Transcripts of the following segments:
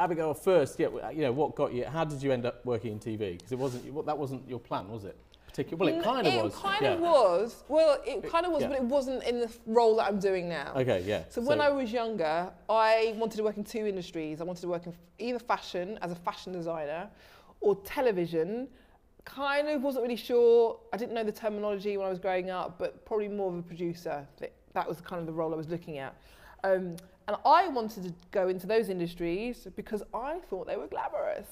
Abigail, first, what got you? How did you end up working in TV? Because it wasn't that wasn't your plan, was it? Particularly, well, it kind of was. It kind of was, but it wasn't in the role that I'm doing now. Okay, yeah. So when I was younger, I wanted to work in two industries. I wanted to work in either fashion as a fashion designer, or television. Kind of wasn't really sure. I didn't know the terminology when I was growing up, but probably more of a producer. That was kind of the role I was looking at. And I wanted to go into those industries because I thought they were glamorous.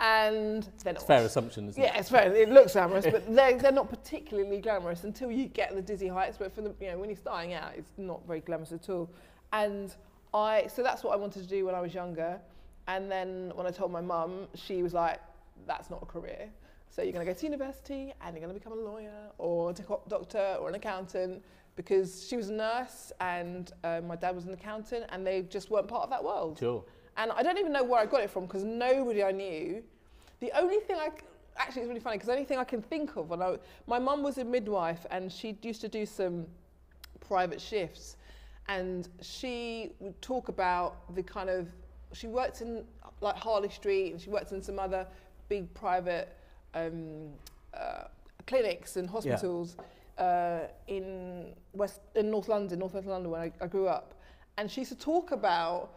And they're not. It's a fair assumption, isn't it? Yeah, it's fair. It looks glamorous, but they're not particularly glamorous until you get the dizzy heights. But when you're starting out, it's not very glamorous at all. And so that's what I wanted to do when I was younger. And then when I told my mum, she was like, "That's not a career. So you're going to go to university and you're going to become a lawyer or a doctor or an accountant." Because she was a nurse and my dad was an accountant, and they just weren't part of that world. Sure. And I don't even know where I got it from, because nobody I knew. The only thing actually it's really funny, because the only thing I can think of, my mum was a midwife and she used to do some private shifts, and she would talk about she worked in like Harley Street, and she worked in some other big private clinics and hospitals. Yeah. In Northwest London, when I grew up, and she used to talk about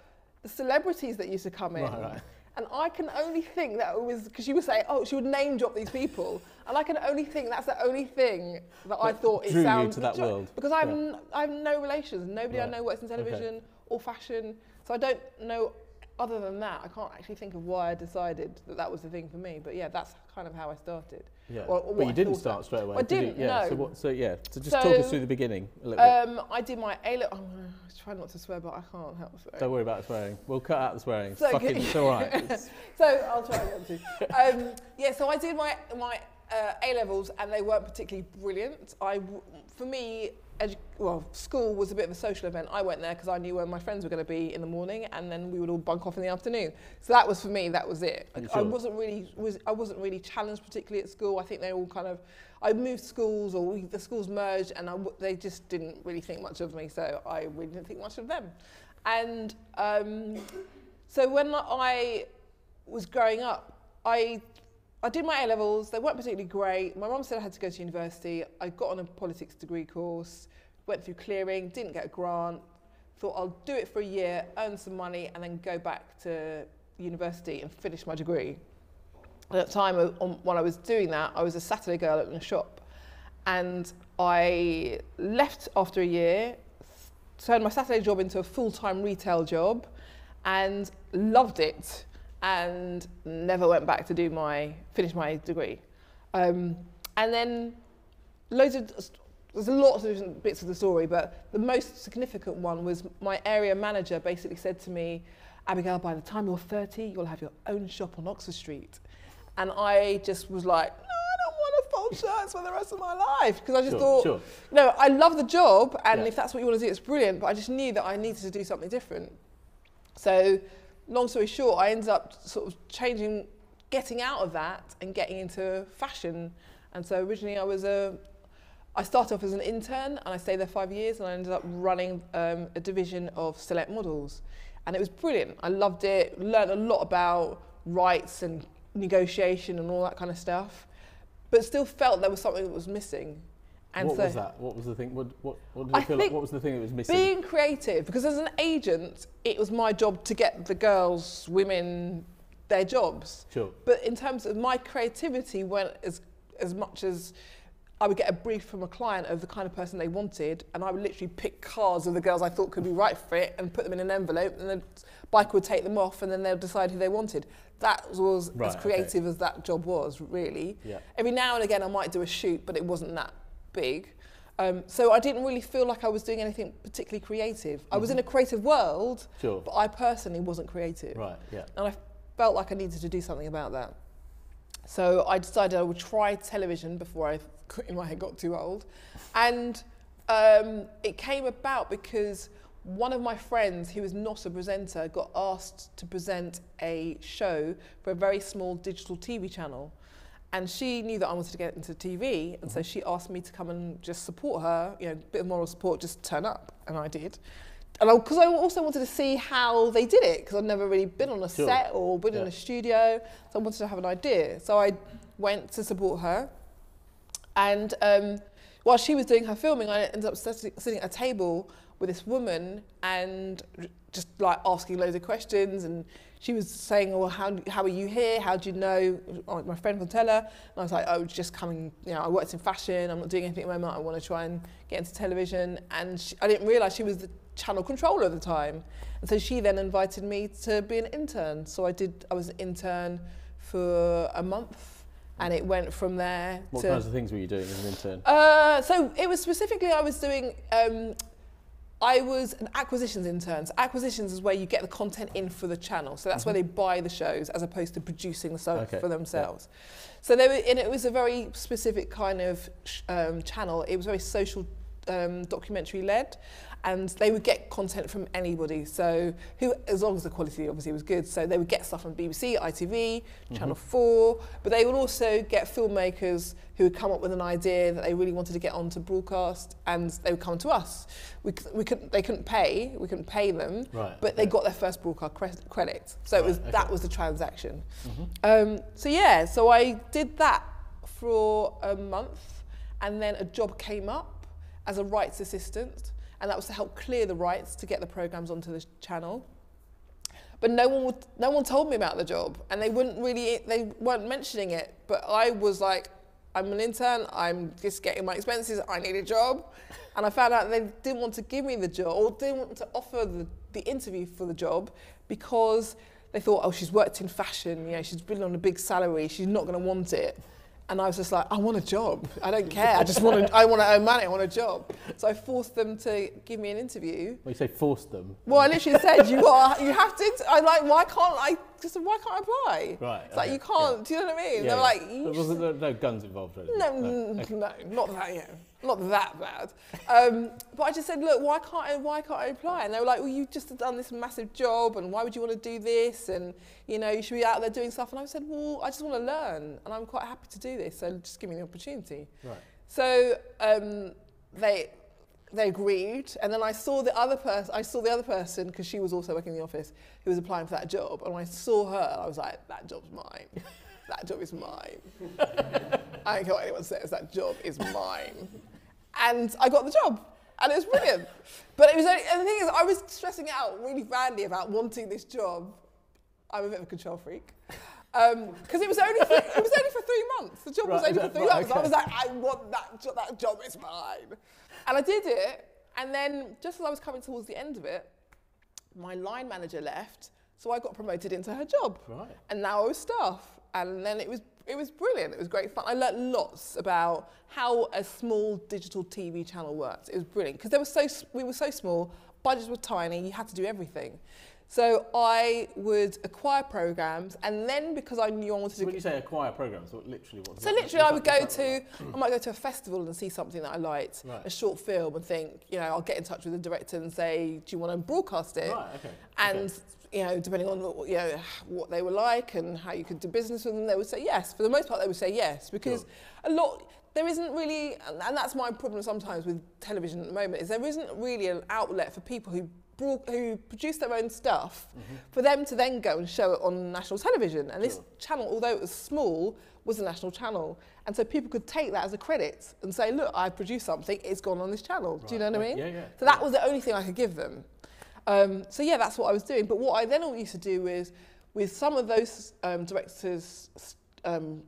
the celebrities that used to come in, right. And I can only think that it was because she would say, "Oh, she would name drop these people," and I can only think that's the only thing that I thought it sounded to that world, because I have no relations, nobody I know works in television or fashion, so I don't know. Other than that, I can't actually think of why I decided that was the thing for me. But yeah, that's kind of how I started. Yeah. But you didn't start straight away. I didn't. Yeah. No. So just talk us through the beginning a little bit. I did my A-level. I try not to swear, but I can't help swearing. Don't worry about swearing. We'll cut out the swearing. It's fucking it's all right. So I'll try not to. So I did my A-levels, and they weren't particularly brilliant. For me, school was a bit of a social event. I went there because I knew where my friends were going to be in the morning, and then we would all bunk off in the afternoon. So that was for me. That was it. I wasn't really challenged particularly at school. I think they all I moved schools, or the schools merged, and they just didn't really think much of me. So I really didn't think much of them. And so when I was growing up, I did my A-levels, they weren't particularly great. My mum said I had to go to university. I got on a politics degree course, went through clearing, didn't get a grant, thought I'll do it for a year, earn some money, and then go back to university and finish my degree. And at the time, when I was doing that, I was a Saturday girl in a shop. And I left after a year, turned my Saturday job into a full-time retail job, and loved it. And never went back to finish my degree. And then there's lots of different bits of the story, but the most significant one was my area manager basically said to me, "Abigail, by the time you're 30, you'll have your own shop on Oxford Street." And I just was like, no, I don't want to fold shirts for the rest of my life. Because I just thought, no, I love the job, and if that's what you want to do, it's brilliant. But I just knew that I needed to do something different. So, long story short, I ended up sort of getting out of that and getting into fashion. And so originally I started off as an intern, and I stayed there 5 years, and I ended up running a division of Select Models. And it was brilliant. I loved it, learned a lot about rights and negotiation and all that kind of stuff, but still felt there was something that was missing. And what was that? What was the thing? What did you feel like? What was the thing that was missing? Being creative, because as an agent, it was my job to get the girls, women, their jobs. Sure. But in terms of my creativity, went as much as I would get a brief from a client of the kind of person they wanted, and I would literally pick cars of the girls I thought could be right for it and put them in an envelope, and the biker would take them off, and then they'll decide who they wanted. That was as creative as that job was, really. Yeah. Every now and again, I might do a shoot, but it wasn't that big. So I didn't really feel like I was doing anything particularly creative. Mm-hmm. I was in a creative world, but I personally wasn't creative. Right, yeah. And I felt like I needed to do something about that. So I decided I would try television before I quit my head got too old. And it came about because one of my friends, who was not a presenter, got asked to present a show for a very small digital TV channel. And she knew that I wanted to get into TV, and so she asked me to come and just support her, a bit of moral support, just turn up, and I did. And because I also wanted to see how they did it, because I'd never really been on a sure. set or been yeah. in a studio, so I wanted to have an idea. So I went to support her, and while she was doing her filming, I ended up sitting at a table with this woman and just like asking loads of questions, and she was saying, well, how are you here? How do you know? My friend will tell her. And I was like, oh, just coming, you know, I worked in fashion, I'm not doing anything at the moment, I want to try and get into television. And she, I didn't realise she was the channel controller at the time. And so she then invited me to be an intern. So I was an intern for a month, and it went from there. What kinds of things were you doing as an intern? So it was specifically, I was an acquisitions intern. So acquisitions is where you get the content in for the channel. So that's where they buy the shows as opposed to producing the show for themselves. Yeah. So they were, and it was a very specific kind of channel. It was very social, documentary led, and they would get content from anybody. So as long as the quality obviously was good. So they would get stuff from BBC, ITV, Channel 4, but they would also get filmmakers who would come up with an idea that they really wanted to get on to broadcast, and they would come to us. We couldn't pay them, right, but they got their first broadcast credit. So that was the transaction. So I did that for a month, and then a job came up as a rights assistant, and that was to help clear the rights to get the programmes onto the channel. But no one told me about the job, and they weren't mentioning it. But I was like, I'm an intern, I'm just getting my expenses, I need a job. And I found out they didn't want to give me the job, or didn't want to offer the interview for the job, because they thought, oh, she's worked in fashion, you know, she's been on a big salary, she's not gonna want it. And I was just like, I want a job. I don't care. I want to own money. I want a job. So I forced them to give me an interview. Well, you say forced them. Well, I literally said, you have to. I'm like, why can't I apply? Right. It's like, you can't. Do you know what I mean? Yeah, they're like, there wasn't no guns involved, really. No, not that. Yeah, not that bad. But I just said, look, why can't I apply? And they were like, well, you've just done this massive job, and why would you want to do this? And you know, you should be out there doing stuff. And I said, well, I just want to learn, and I'm quite happy to do this, so just give me the opportunity. Right. So they agreed, and then I saw the other person, because she was also working in the office, who was applying for that job, and when I saw her, and I was like, that job's mine. That job is mine. I don't care what anyone says, that job is mine. And I got the job, and it was brilliant. But and the thing is, I was stressing out really badly about wanting this job. I'm a bit of a control freak. Because it was only for 3 months. The job was only for 3 months. I was like, I want that job. That job is mine. And I did it. And then, just as I was coming towards the end of it, my line manager left, so I got promoted into her job. Right. And now I was staff. And then it was brilliant. It was great fun. I learned lots about how a small digital TV channel worked. It was brilliant because we were so small, budgets were tiny. You had to do everything. So I would acquire programs, and then because I knew I wanted to. When you say acquire programs, I would go to. I might go to a festival and see something that I liked, a short film, and think, you know, I'll get in touch with the director and say, do you want to broadcast it? Right. Okay. And you know, depending on what they were like and how you could do business with them, they would say yes. For the most part, they would say yes, because there isn't really, and that's my problem sometimes with television at the moment, is there isn't really an outlet for people who produce their own stuff for them to then go and show it on national television. And this channel, although it was small, was a national channel. And so people could take that as a credit and say, look, I produced something, it's gone on this channel. Right. Do you know what I mean? Yeah, yeah. So that was the only thing I could give them. So that's what I was doing. But what I then all used to do is, with some of those directors'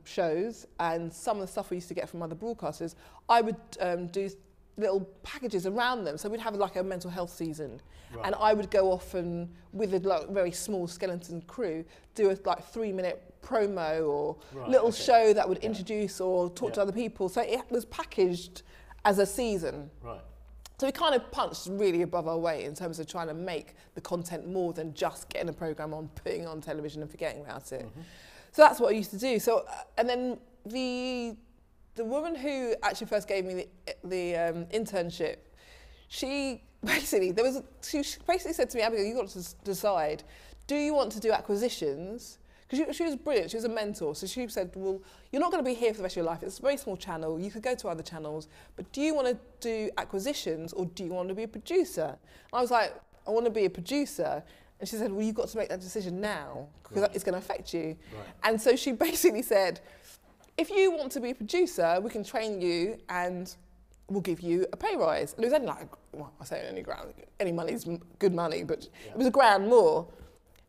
shows and some of the stuff we used to get from other broadcasters, I would do little packages around them. So we'd have like a mental health season, and I would go off and, with a very small skeleton crew, do a 3-minute promo or show that would introduce or talk to other people. So it was packaged as a season. Right. So we kind of punched really above our weight in terms of trying to make the content more than just getting a program on, putting it on television and forgetting about it. So that's what I used to do. So and then the woman who actually first gave me the internship, she basically said to me, Abigail, you've got to decide, do you want to do acquisitions? Because she was brilliant, she was a mentor. So she said, well, you're not going to be here for the rest of your life. It's a very small channel, you could go to other channels, but do you want to do acquisitions or do you want to be a producer? And I was like, I want to be a producer. And she said, well, you've got to make that decision now, because it's going to affect you. Right. And so she basically said, if you want to be a producer, we can train you and we'll give you a pay rise. And it was only like, well, I say only grand, any money's good money, but it was a grand more.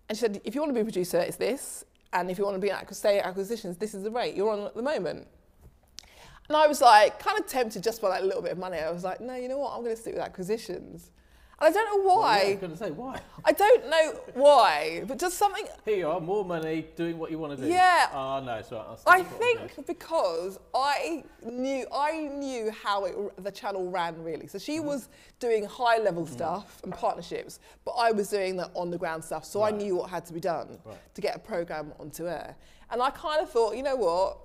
And she said, if you want to be a producer, it's this. And if you want to be an acquisitions, this is the rate you're on at the moment. And I was like, kind of tempted just by that little bit of money. I was like, no, you know what? I'm going to stick with acquisitions. And I don't know why. Well, yeah, I was going to say, why? I don't know why, but just something. Here you are, more money, doing what you want to do. Yeah. Oh, no, it's right. I think because I knew how the channel ran, really. So she was doing high-level stuff and partnerships, but I was doing the on-the-ground stuff, so I knew what had to be done to get a programme onto air. And I kind of thought, you know what?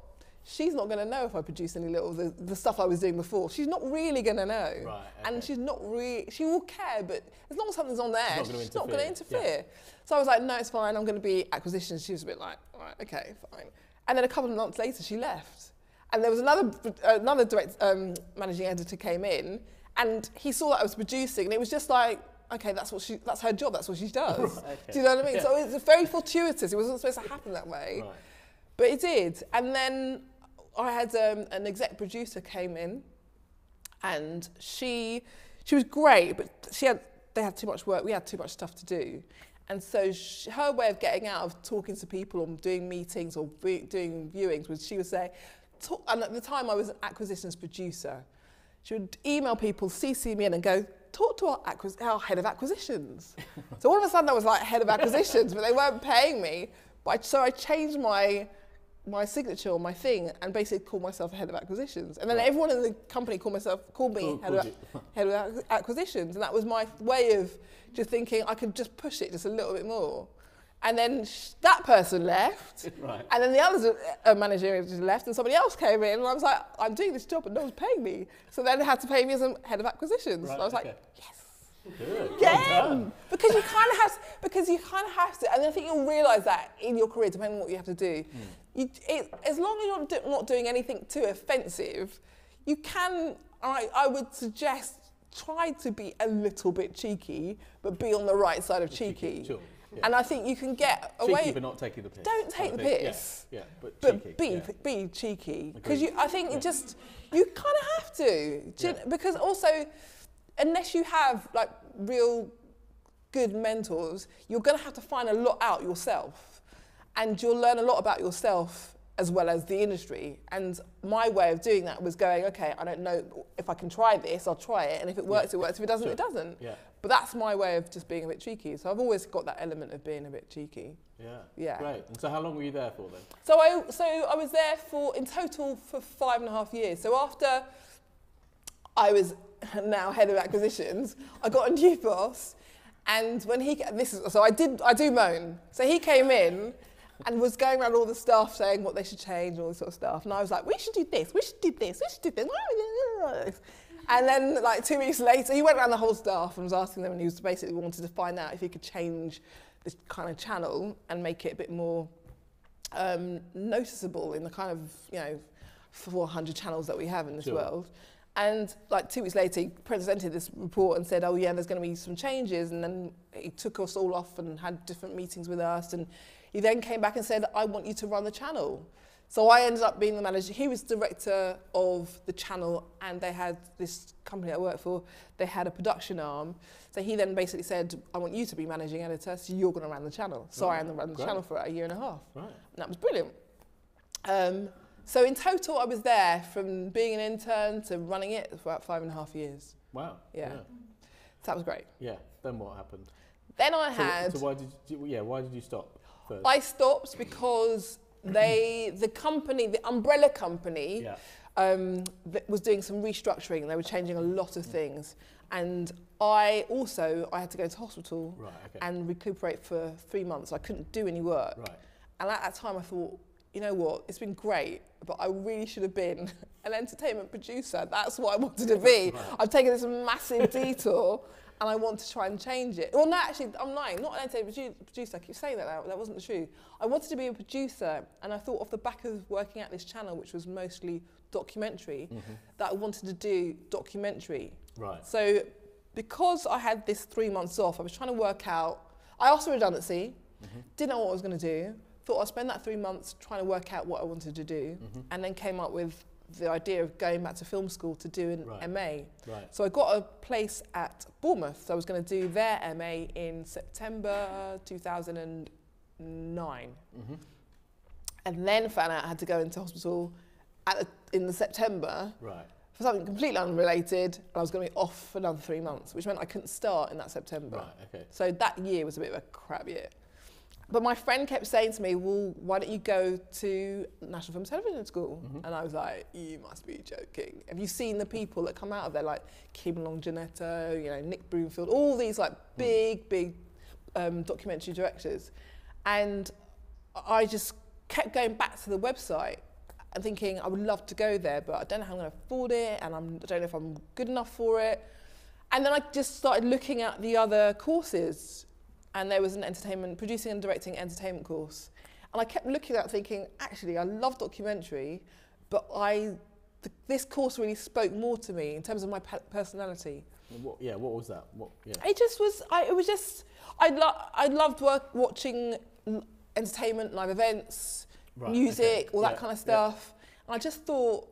She's not going to know if I produce any little the stuff I was doing before. She's not really going to know, and she's not really. She will care, but as long as something's on there, she's not going to interfere. So I was like, no, it's fine. I'm going to be acquisitions. She was a bit like, all right, okay, fine. And then a couple of months later, she left, and there was another managing editor came in, and he saw that I was producing, and it was just like, okay, that's her job. That's what she does. Right, okay. Do you know what I mean? Yeah. So it was very fortuitous. It wasn't supposed to happen that way, but it did. And then I had an exec producer came in, and she was great, but they had too much work. We had too much stuff to do, and so her way of getting out of talking to people or doing meetings or doing viewings was she would say, and at the time I was an acquisitions producer, she would email people, CC me in, and go, talk to our head of acquisitions. So all of a sudden I was like head of acquisitions, but they weren't paying me. But so I changed my signature or my thing and basically called myself head of acquisitions. And then everyone in the company called me head of acquisitions. And that was my way of just thinking I could just push it just a little bit more. And then that person left. And then the other manager just left and somebody else came in. And I was like, I'm doing this job but no one's paying me. So then they had to pay me as a head of acquisitions. And I was like, yes. Good. Yeah, because you kind of have to, and I think you'll realise that in your career, depending on what you have to do, as long as you're not doing anything too offensive, you can. I would suggest try to be a little bit cheeky, but be on the right side of cheeky. Sure. Yeah. And I think you can get away. Cheeky, but not taking the piss. Don't take the piss. Yeah, but cheeky, be cheeky, because I think you kind of have to, because also, unless you have like real good mentors, you're going to have to find a lot out yourself, and you'll learn a lot about yourself as well as the industry. And my way of doing that was going, okay, I don't know if I can try this, I'll try it, and if it works, it works. If it doesn't, it doesn't. Yeah. But that's my way of just being a bit cheeky. So I've always got that element of being a bit cheeky. Yeah. Yeah. Great. And so how long were you there for then? So I was there for in total for 5.5 years. So after I was now head of acquisitions, I got a new boss, and when he I do moan. So he came in and was going around all the staff saying what they should change and all this sort of stuff, and I was like, we should do this, we should do this, we should do this. And then like 2 weeks later, he went around the whole staff and was asking them, and he was basically wanted to find out if he could change this kind of channel and make it a bit more noticeable in the kind of 400 channels that we have in this world. And like 2 weeks later, he presented this report and said, oh yeah, there's going to be some changes. And then he took us all off and had different meetings with us. And he then came back and said, I want you to run the channel. So I ended up being the manager. He was director of the channel, and they had this company I worked for. They had a production arm. So he then basically said, I want you to be managing editor, so you're going to run the channel. So I ran the channel for 1.5 years. And that was brilliant. So in total, I was there from being an intern to running it for about 5.5 years. Wow. Yeah. So that was great. Yeah. Then what happened? Then So why did you stop first? I stopped because the company, the umbrella company, was doing some restructuring. They were changing a lot of things, and I had to go to hospital and recuperate for 3 months. I couldn't do any work. And at that time, I thought, you know what, it's been great, but I really should have been an entertainment producer. That's what I wanted to be. I've taken this massive detour, and I want to try and change it. Well, no, actually, I'm lying. Not an entertainment producer. I keep saying that now. That wasn't true. I wanted to be a producer, and I thought off the back of working at this channel, which was mostly documentary, that I wanted to do documentary. So because I had this 3 months off, I was trying to work out. I asked for redundancy, didn't know what I was going to do, thought I'd spend that 3 months trying to work out what I wanted to do, and then came up with the idea of going back to film school to do an MA. Right. So I got a place at Bournemouth. So I was going to do their MA in September 2009. And then found out I had to go into hospital at in the September for something completely unrelated, and I was going to be off for another 3 months, which meant I couldn't start in that September. So that year was a bit of a crap year. But my friend kept saying to me, well, why don't you go to National Film and Television School? And I was like, you must be joking. Have you seen the people that come out of there, like Kim Longinetto, you know, Nick Broomfield, all these like big, big documentary directors. And I just kept going back to the website and thinking, I would love to go there, but I don't know how I'm going to afford it, and I don't know if I'm good enough for it. And then I just started looking at the other courses. And there was an entertainment, producing and directing entertainment course. And I kept looking at it thinking, actually, I love documentary, but this course really spoke more to me in terms of my personality. What, what was that? It just was, I loved watching entertainment, live events, music, all that kind of stuff. And I just thought,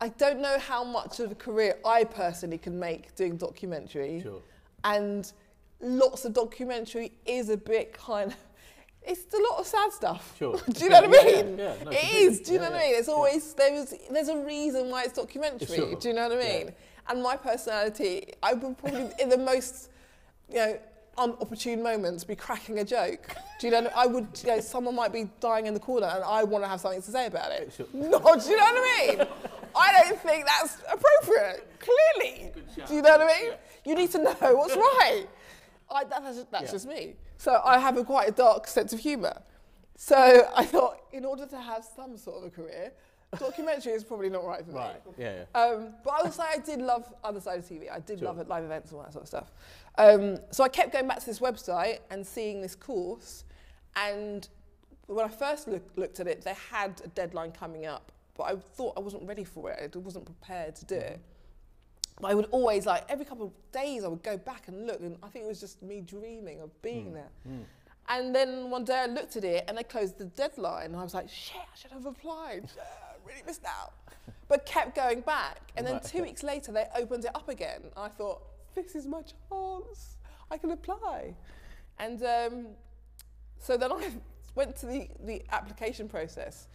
I don't know how much of a career I personally can make doing documentary. And lots of documentary is a bit kind of, it's a lot of sad stuff. Do you know what I mean? No, it is, do you know what I mean? It's always, there's a reason why it's documentary, do you know what I mean? And my personality, I would probably, in the most, you know, unopportune moments, be cracking a joke. Do you know what I mean? I would, you know, someone might be dying in the corner and I want to have something to say about it. No, do you know what I mean? I don't think that's appropriate, clearly. Do you know what I mean? You need to know what's right. That's just me. So I have quite a dark sense of humour. So I thought, in order to have some sort of a career, documentary is probably not right for me. But I would say I did love other side of TV. I did love live events and all that sort of stuff. So I kept going back to this website and seeing this course. And when I first looked at it, they had a deadline coming up. But I thought I wasn't ready for it. I wasn't prepared to do it. I would always, like, every couple of days I would go back and look, and I think it was just me dreaming of being there. And then one day I looked at it and they closed the deadline and I was like, shit, I should have applied. I really missed out. But kept going back. And then 2 weeks later they opened it up again. I thought, this is my chance. I can apply. And so then I went to the application process.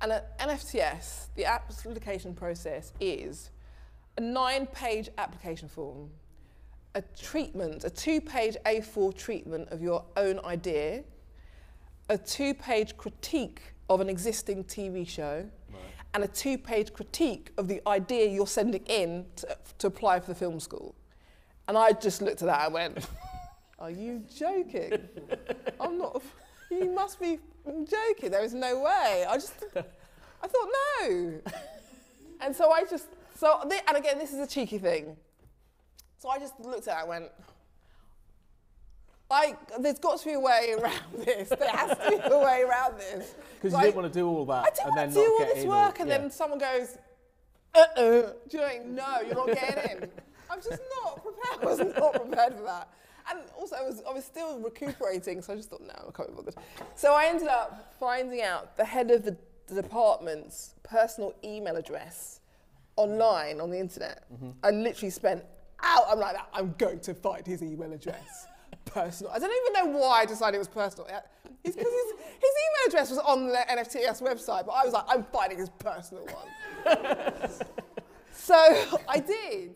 And at NFTS, the application process is a 9-page application form, a treatment, a 2-page A4 treatment of your own idea, a 2-page critique of an existing TV show, and a 2-page critique of the idea you're sending in to apply for the film school. And I just looked at that and went, are you joking? I'm not, you must be joking, there is no way. I thought, no. And so I just, and again, this is a cheeky thing. So I just looked at it and went, there's got to be a way around this. There has to be a way around this. Because you didn't want to do all that. I didn't want to do all this work and then someone goes, do you know what I mean? No, you're not getting in. I'm just not prepared. I was not prepared for that. And also, I was still recuperating, so I just thought, no, I can't be bothered. So I ended up finding out the head of the department's personal email address online on the internet. I literally spent I'm like, I'm going to find his email address. Personal. I don't even know why I decided it was personal. It's because his email address was on the NFTS website, but I was like, I'm finding his personal one. So I did.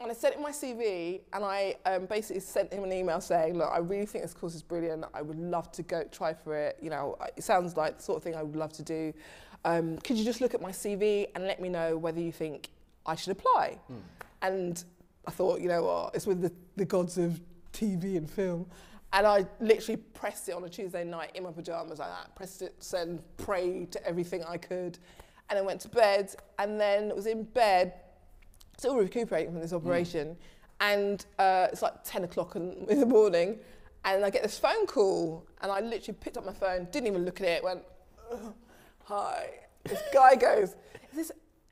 And I sent him my CV and I basically sent him an email saying, look, I really think this course is brilliant. I would love to go try for it. You know, it sounds like the sort of thing I would love to do. Could you just look at my CV and let me know whether you think I should apply? And I thought, you know what, it's with the gods of TV and film. And I literally pressed it on a Tuesday night in my pajamas like that, pressed it, send, prayed to everything I could. And I went to bed and then was in bed, still recuperating from this operation. And it's like 10 o'clock in the morning and I get this phone call and I literally picked up my phone, didn't even look at it, went, ugh. Hi. This guy goes,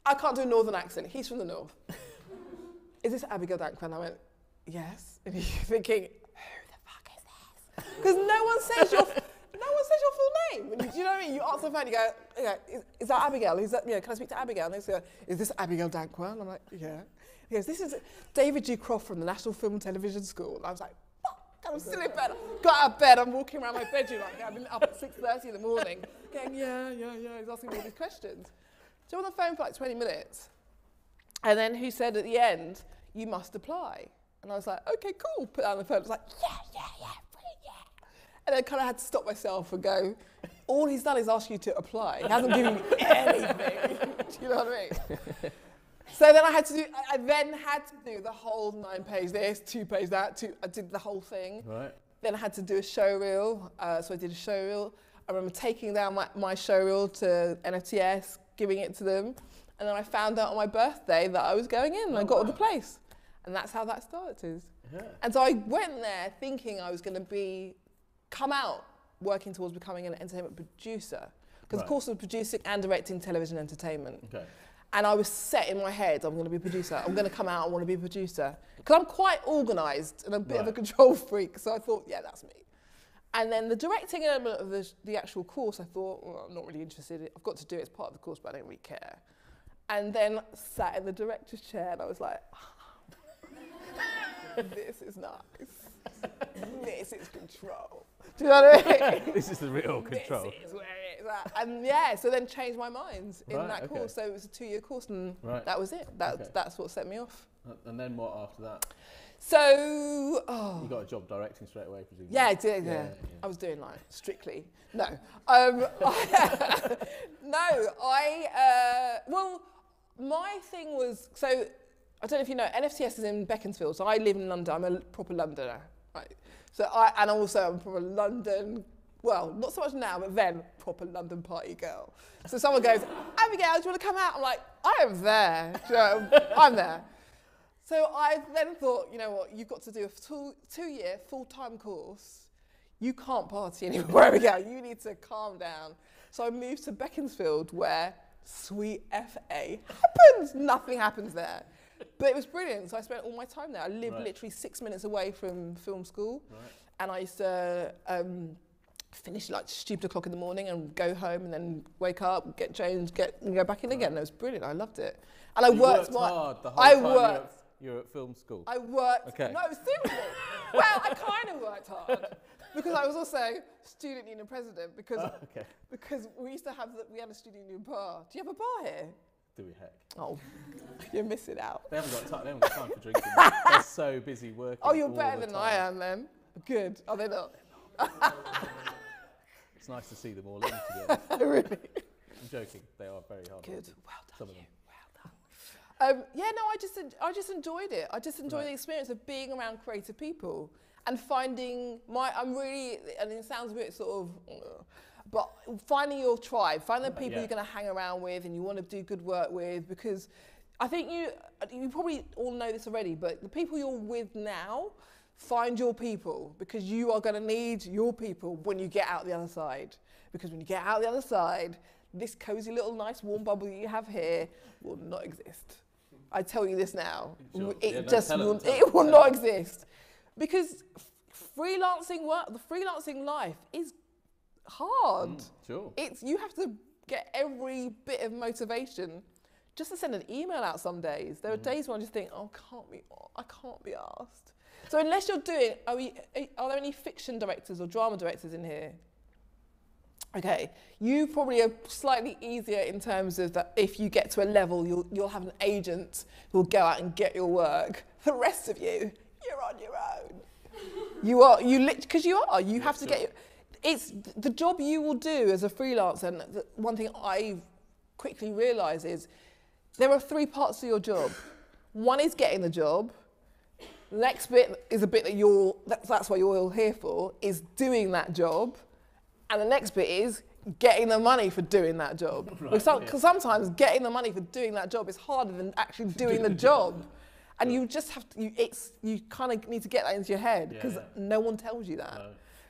I can't do a northern accent, he's from the north. is this Abigail Dankwa? And I went, yes. And you're thinking, who the fuck is this? Because no one says your full name. And you know what I mean? You answer the phone, you go, okay, is that Abigail? Is that, you know, can I speak to Abigail? And they go, is this Abigail Dankwa? And I'm like, yeah. He goes, this is David G. Croft from the National Film and Television School. And I was like, I'm still in bed. Got out of bed. I'm walking around my bedroom like I've been up at 6:30 in the morning. Going, yeah. He's asking me all these questions. So I'm on the phone for like 20 minutes, and then who said at the end, "You must apply." And I was like, "Okay, cool." Put down the phone. I was like, "Yeah." And then kind of had to stop myself and go, "All he's done is ask you to apply. He hasn't given you anything." Do you know what I mean? So then I then had to do the whole 9-page this, 2-page that, I did the whole thing. Right. Then I had to do a showreel, so I did a showreel. I remember taking down my showreel to NFTS, giving it to them, and then I found out on my birthday that I was going in, and I got all the place. And that's how that started. Yeah. And so I went there thinking I was going to come out working towards becoming an entertainment producer. Because of course I was producing and directing television entertainment. Okay. And I was set in my head, I'm going to be a producer. I'm going to come out, I want to be a producer. Because I'm quite organised and a bit of a control freak. So I thought, yeah, that's me. And then the directing element of the actual course, I thought, well, I'm not really interested. I've got to do it as part of the course, but I don't really care. And then sat in the director's chair and I was like, this is nice. This is control. Do you know what I mean? This is the real control. This is where it is at. And yeah, so then changed my mind in that course. So it was a 2-year course and that was it. That's what set me off. And then what after that? So... Oh. You got a job directing straight away, presumably. Yeah, I did. Yeah. I was doing like Strictly. No. Well, my thing was... So, I don't know if you know, NFTS is in Beaconsfield. So I live in London. I'm a proper Londoner. Right. So I'm from a London, well, not so much now, but then, proper London party girl. So someone goes, Abigail, do you want to come out? I'm like, I am there. Do you know, I'm there. So I then thought, you know what, you've got to do a two-year full-time course. You can't party anymore, Abigail. You need to calm down. So I moved to Beaconsfield where sweet FA happens. Nothing happens there. But it was brilliant, so I spent all my time there. I lived literally 6 minutes away from film school, and I used to finish like stupid o'clock in the morning and go home and then wake up, get changed, and go back in again. It was brilliant, I loved it. And so I worked hard the whole time you were at film school? I worked, no, seriously. Well, I kind of worked hard. Because I was also student union president, because we used to have, we had a student union bar. Do you have a bar here? Do we heck? Oh, you're missing out. They haven't got time for drinking. They're so busy working. Oh, you're better than I am then. Good. Are they not? It's nice to see them all in together. Really? I'm joking. They are very hard. Good. Well done. Well done. Yeah, no, I just enjoyed it. I just enjoyed the experience of being around creative people and finding and it sounds a bit sort of. But finding your tribe, finding the people you're going to hang around with and you want to do good work with, because I think you probably all know this already, but the people you're with now, find your people, because you are going to need your people when you get out the other side. Because when you get out the other side, this cozy little nice warm bubble you have here will not exist. I tell you this now, it will not exist. Because freelancing work, the freelancing life is hard. Sure. You have to get every bit of motivation just to send an email out some days. There are days when I just think, I can't be asked. So unless you're doing, are there any fiction directors or drama directors in here? Okay, you probably are slightly easier in terms of that if you get to a level, you'll have an agent who'll go out and get your work. The rest of you, you're on your own. It's the job you will do as a freelancer, and one thing I quickly realised is there are three parts to your job. One is getting the job. The next bit is a bit that that's what you're all here for, is doing that job. And the next bit is getting the money for doing that job. Because sometimes getting the money for doing that job is harder than actually doing the job. And you just have to, you kind of need to get that into your head, because no one tells you that. No.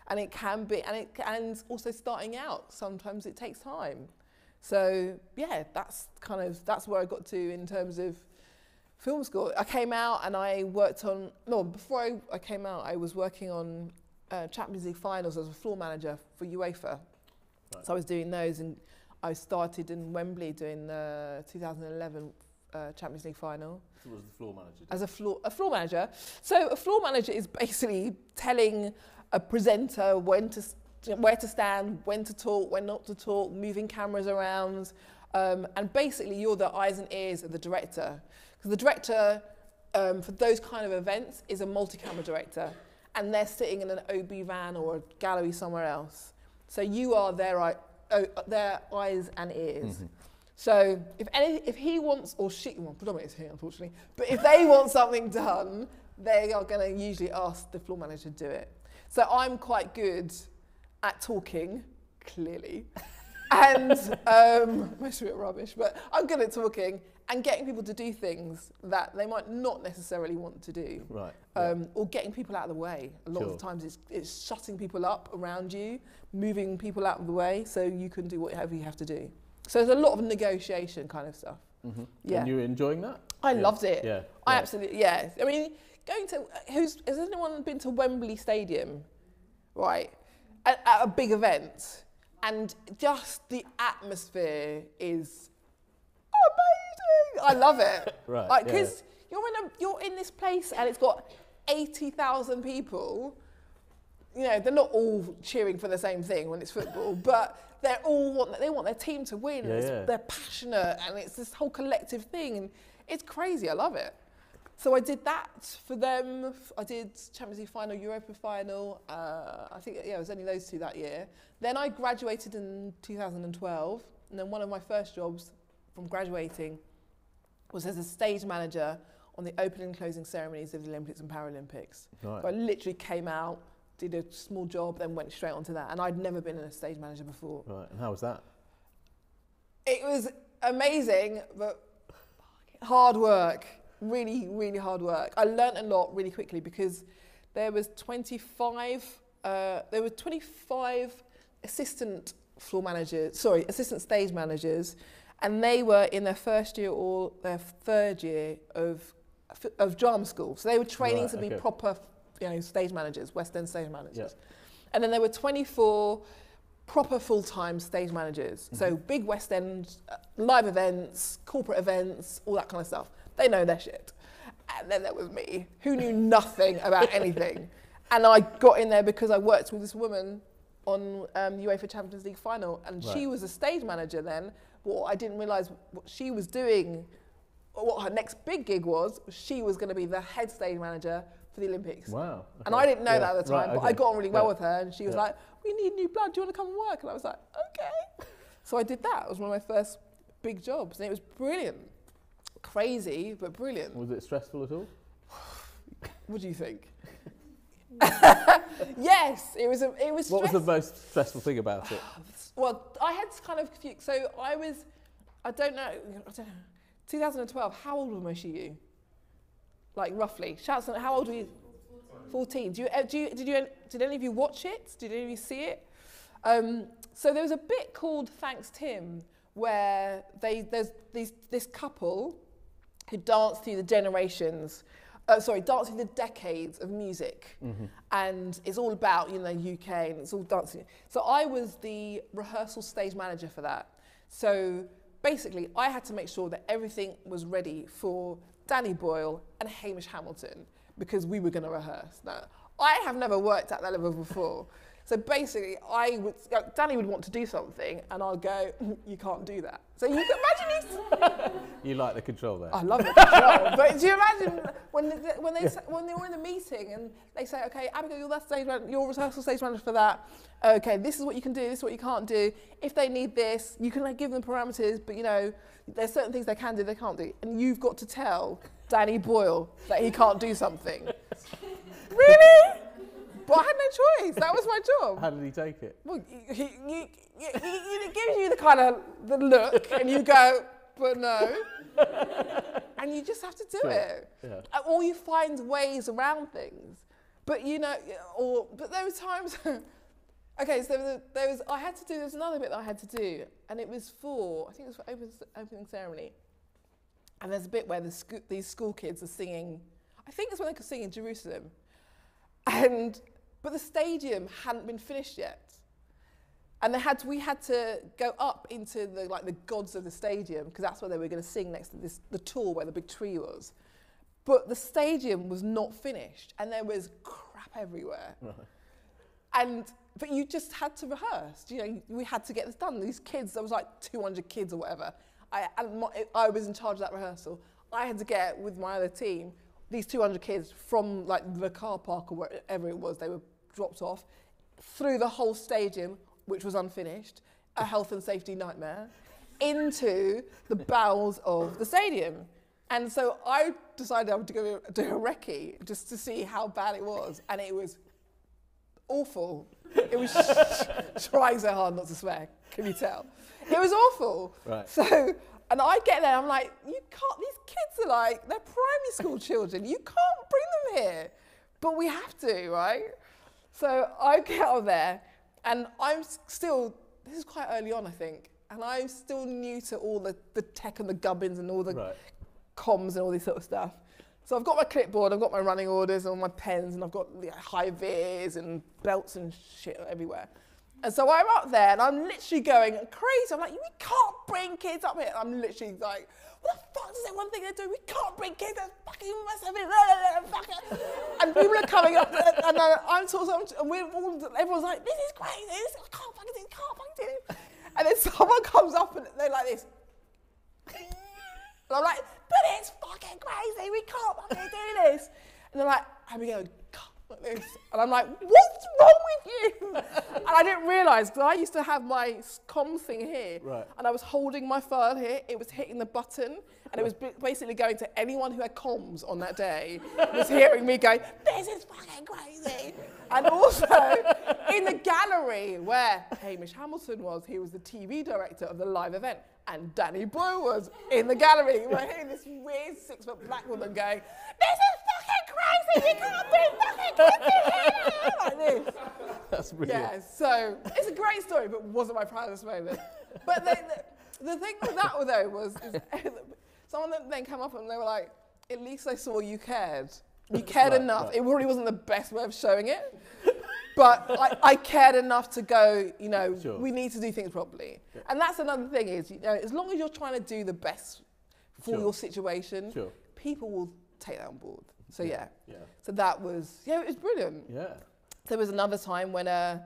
And it can be, and also starting out, sometimes it takes time. So yeah, that's where I got to in terms of Film school. I came out and I worked on, no, before I came out, I was working on Champions League finals as a floor manager for UEFA. Right. So I was doing those, and I started in Wembley doing the 2011 Champions League final. So was the floor manager? As a floor manager. So a floor manager is basically telling a presenter when to where to stand, when to talk, when not to talk, moving cameras around, and basically you're the eyes and ears of the director. Because the director for those kind of events is a multi-camera director, and they're sitting in an OB van or a gallery somewhere else. So you are their eyes and ears. Mm-hmm. So if he wants, or she, well, predominantly it's he, unfortunately, but if they want something done, they are going to usually ask the floor manager to do it. So I'm quite good at talking, clearly, and most of it rubbish, but I'm good at talking and getting people to do things that they might not necessarily want to do. Right. Yeah. Or getting people out of the way. A lot of the times it's shutting people up around you, moving people out of the way so you can do whatever you have to do. So there's a lot of negotiation kind of stuff. Mm-hmm. Yeah. And you were enjoying that? I loved it. Yeah. I absolutely, yeah. I mean, going to, has anyone been to Wembley Stadium, right, at a big event? And just the atmosphere is amazing. I love it. Right. Like, because you're in this place and it's got 80,000 people. You know, they're not all cheering for the same thing when it's football, but they're all they want their team to win. Yeah, they're passionate, and it's this whole collective thing, and it's crazy. I love it. So I did that for them. I did Champions League final, Europa final. I think it was only those two that year. Then I graduated in 2012, and then one of my first jobs from graduating was as a stage manager on the opening and closing ceremonies of the Olympics and Paralympics. Right. So I literally came out, did a small job, then went straight onto that. And I'd never been a stage manager before. Right, and how was that? It was amazing, but hard work. Really, really hard work. I learned a lot really quickly because there was 25 assistant floor managers, sorry, assistant stage managers, and they were in their first year or their third year of drama school. So they were training to be proper, stage managers, West End stage managers. Yeah. And then there were 24 proper full-time stage managers. Mm-hmm. So big West End, live events, corporate events, all that kind of stuff. They know their shit. And then there was me, who knew nothing about anything. And I got in there because I worked with this woman on UEFA Champions League final, and she was a stage manager then. Well, I didn't realise what she was doing, or what her next big gig was. She was going to be the head stage manager for the Olympics. Wow. Okay. And I didn't know that at the time, but I got on really well with her, and she was like, we need new blood, do you want to come and work? And I was like, okay. So I did that. It was one of my first big jobs, and it was brilliant. Crazy, but brilliant. Was it stressful at all? What do you think? Yes, it was. What was the most stressful thing about it? Well, I had kind of confused. So I was, I don't know. 2012. How old was you? Like roughly. Shouts. How old were you? 14. Did any of you watch it? Did any of you see it? So there was a bit called Thanks Tim, where there's this couple who danced through the generations, danced through the decades of music. Mm-hmm. And it's all about, UK, and it's all dancing. So I was the rehearsal stage manager for that. So basically I had to make sure that everything was ready for Danny Boyle and Hamish Hamilton, because we were gonna rehearse. Now, I have never worked at that level before. So basically, Danny would want to do something, and I'll go, you can't do that. So you can imagine this. You like the control there. I love the control. But do you imagine when they were in the meeting and they say, okay, Abigail, you're rehearsal stage manager for that. Okay, this is what you can do, this is what you can't do. If they need this, you can give them parameters, but there's certain things they can do, they can't do. And you've got to tell Danny Boyle that he can't do something. Really? But I had no choice. That was my job. How did he take it? Well, he gives you the kind of the look, and you go, but no, and you just have to do it, or you find ways around things. But but there were times. Okay, so there was. I had to do. There's another bit that I had to do, and it was for opening ceremony, And there's a bit where these school kids are singing, I think it's when they could sing in Jerusalem. But the stadium hadn't been finished yet. And we had to go up into the gods of the stadium, because that's where they were going to sing next to the tour where the big tree was. But the stadium was not finished, and there was crap everywhere. Right. But you just had to rehearse. You know, we had to get this done. These kids, there was like 200 kids or whatever. I was in charge of that rehearsal. I had to get, with my other team, these 200 kids from the car park or wherever it was, they were dropped off, through the whole stadium, which was unfinished, a health and safety nightmare, into the bowels of the stadium. And so I decided I would go do a recce just to see how bad it was. And it was awful. It was trying so hard not to swear, can you tell? It was awful. Right. So, and I get there, I'm like, you can't, these kids are they're primary school children. You can't bring them here. But we have to, right? So I get out of there. And I'm still, this is quite early on, I think, and I'm still new to all the tech and the gubbins and all the comms and all this sort of stuff. So I've got my clipboard, I've got my running orders and all my pens, and I've got high vis and belts and shit everywhere. And so I'm up there and I'm literally going crazy. I'm like, we can't bring kids up here. And I'm literally like, what the fuck is that one thing they're doing? We can't bring kids, that's fucking mess. And people are coming up and I'm sort of, and we're all, everyone's like, this is crazy, I can't fucking do it, can't fucking do it. And then someone comes up and they're like this. And I'm like, but it's fucking crazy, we can't fucking do this. And they're like, Abigail, like this. And I'm like, what's wrong with you? And I didn't realise, because I used to have my comm thing here, and I was holding my file here, it was hitting the button, and it was basically going to anyone who had comms on that day, was hearing me going, this is fucking crazy. And also, in the gallery where Hamish Hamilton was, he was the TV director of the live event, and Danny Boyle was in the gallery. We're hearing this weird 6-foot black woman going, this is crazy, you can't be fucking kids in here! Like this. That's brilliant. Yeah, so it's a great story, but wasn't my proudest moment. But the thing with that, though, was someone then came up and they were like, at least I saw you cared. You cared enough. It really wasn't the best way of showing it, but I cared enough to go, you know, we need to do things properly. Sure. And that's another thing is, you know, as long as you're trying to do the best for your situation, people will take that on board. So yeah. So that was, it was brilliant. Yeah. There was another time when I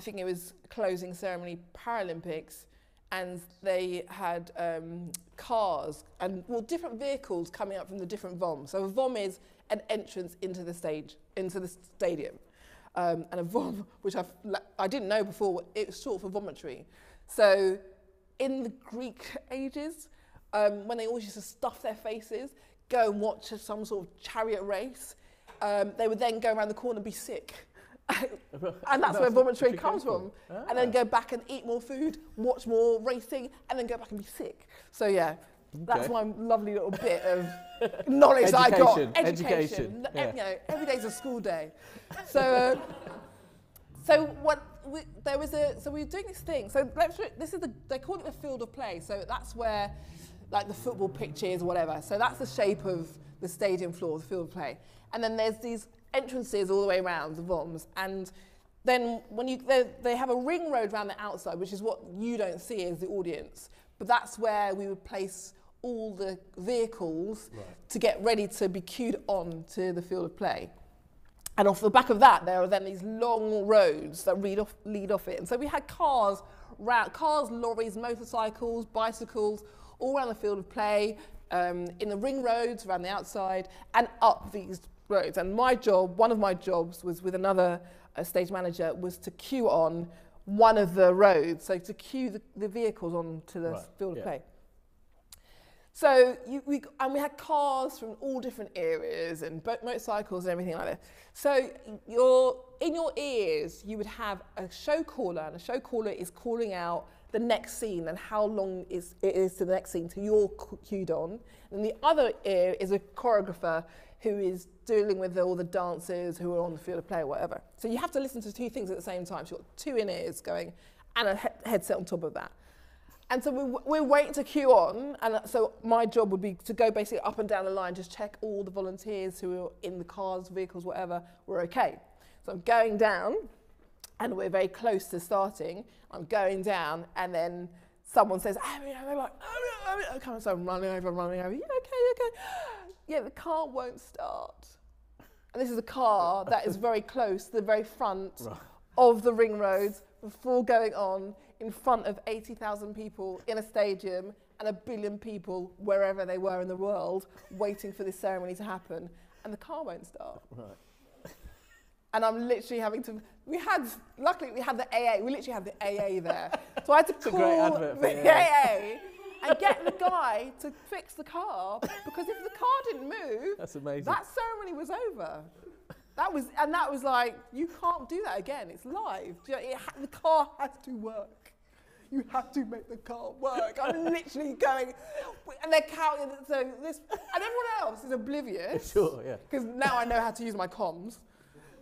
think it was closing ceremony Paralympics, and they had cars and different vehicles coming up from the different VOMs. So a VOM is an entrance into the stage, into the stadium, and a VOM, which I didn't know before, it was short for vomitory. So in the Greek ages, when they always used to stuff their faces, go and watch some sort of chariot race, they would then go around the corner and be sick. And that's where vomitory comes from. Ah. And then go back and eat more food, watch more racing, and then go back and be sick. So yeah, that's my lovely little bit of knowledge that I got. Education. Yeah. You know, every day's a school day. So, so we were doing this thing. So this is they call it the field of play. So that's where, like the football pitches, whatever. So that's the shape of the stadium floor, the field of play. And then there's these entrances all the way around, the VOMs. And then when they have a ring road around the outside, which is what you don't see as the audience. But that's where we would place all the vehicles to get ready to be queued on to the field of play. And off the back of that, there are then these long roads that lead off it. And so we had cars, lorries, motorcycles, bicycles, all around the field of play, in the ring roads, around the outside, and up these roads. And my job, one of my jobs was with another stage manager, was to queue on one of the roads, so to queue the vehicles onto the field of play. So we had cars from all different areas and motorcycles and everything like that. So in your ears, you would have a show caller, and a show caller is calling out the next scene and how long it is to the next scene till you're queued on. And the other ear is a choreographer who is dealing with all the dancers who are on the field of play or whatever. So you have to listen to two things at the same time. So you've got two in ears going and a headset on top of that. And so we're waiting to queue on, and so my job would be to go basically up and down the line, just check all the volunteers who are in the cars, vehicles, whatever, were okay. So I'm going down, and we're very close to starting. I'm going down, and then someone says, oh, yeah, they're like, oh, yeah, okay. So I'm running over, yeah, okay, okay. Yeah, the car won't start. And this is a car that is very close, the very front of the ring roads, before going on, in front of 80,000 people in a stadium and 1 billion people wherever they were in the world waiting for this ceremony to happen, and the car won't start. Right. And I'm literally having to, luckily we had the AA, we literally had the AA there. So I had to call the AA and get the guy to fix the car, because if the car didn't move, that's amazing. That ceremony was over. That was, and that was like, you can't do that again, it's live. The car has to work. You have to make the car work. I'm literally going, and they're counting, so this, and everyone else is oblivious. Sure, yeah. Because now I know how to use my comms.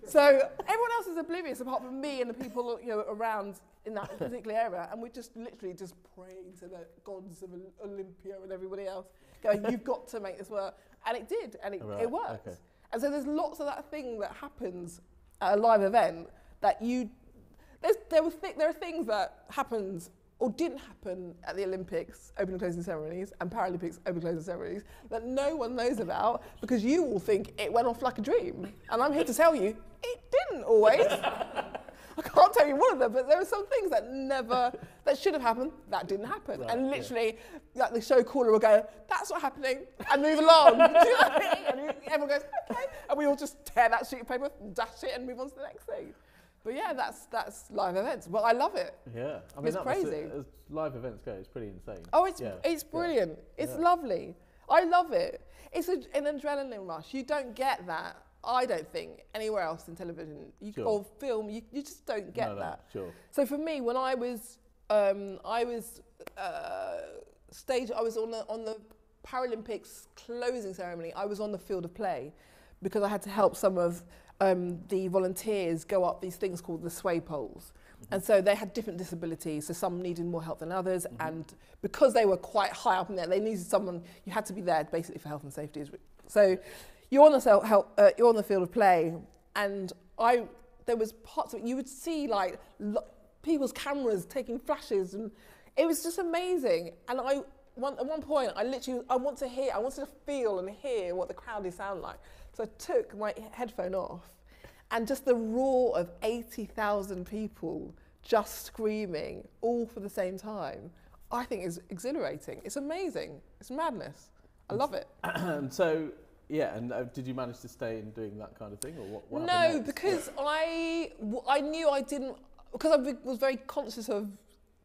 So everyone else is oblivious apart from me and the people, you know, around in that particular area. And we're just literally just praying to the gods of Olympia and everybody else, going, you've got to make this work. And it did, and it worked. Okay. And so there's lots of that thing that happens at a live event that you, there are things that happened or didn't happen at the Olympics opening and closing ceremonies and Paralympics opening and closing ceremonies that no one knows about, because you all think it went off like a dream. And I'm here to tell you, it didn't always. I can't tell you one of them, but there are some things that never, that should have happened, that didn't happen. Right, and literally, like the show caller will go, that's not happening, and move along. Do you know what I mean? And everyone goes, okay. And we all just tear that sheet of paper, dash it, and move on to the next thing. But yeah, that's live events. Well, I love it. Yeah. I mean, it's crazy. As live events go, it's pretty insane. Oh, it's brilliant. Yeah. It's lovely. I love it. It's an adrenaline rush. You don't get that, I don't think, anywhere else in television or film. You just don't get that. Sure. So for me, when I was on the Paralympics closing ceremony, I was on the field of play because I had to help some of the volunteers go up these things called the sway poles. Mm-hmm. And so they had different disabilities, so some needed more help than others, mm-hmm. and because they were quite high up in there, they needed someone, you had to be there basically for health and safety. So you're on the field of play, and there was parts of it, you would see like people's cameras taking flashes, and it was just amazing. And at one point, I wanted to feel and hear what the crowd sound like. So I took my headphone off, and just the roar of 80,000 people just screaming, all for the same time, I think is exhilarating. It's amazing. It's madness. I love it. So. Yeah, and did you manage to stay in doing that kind of thing, or what happened next? Because I knew I didn't, because was very conscious of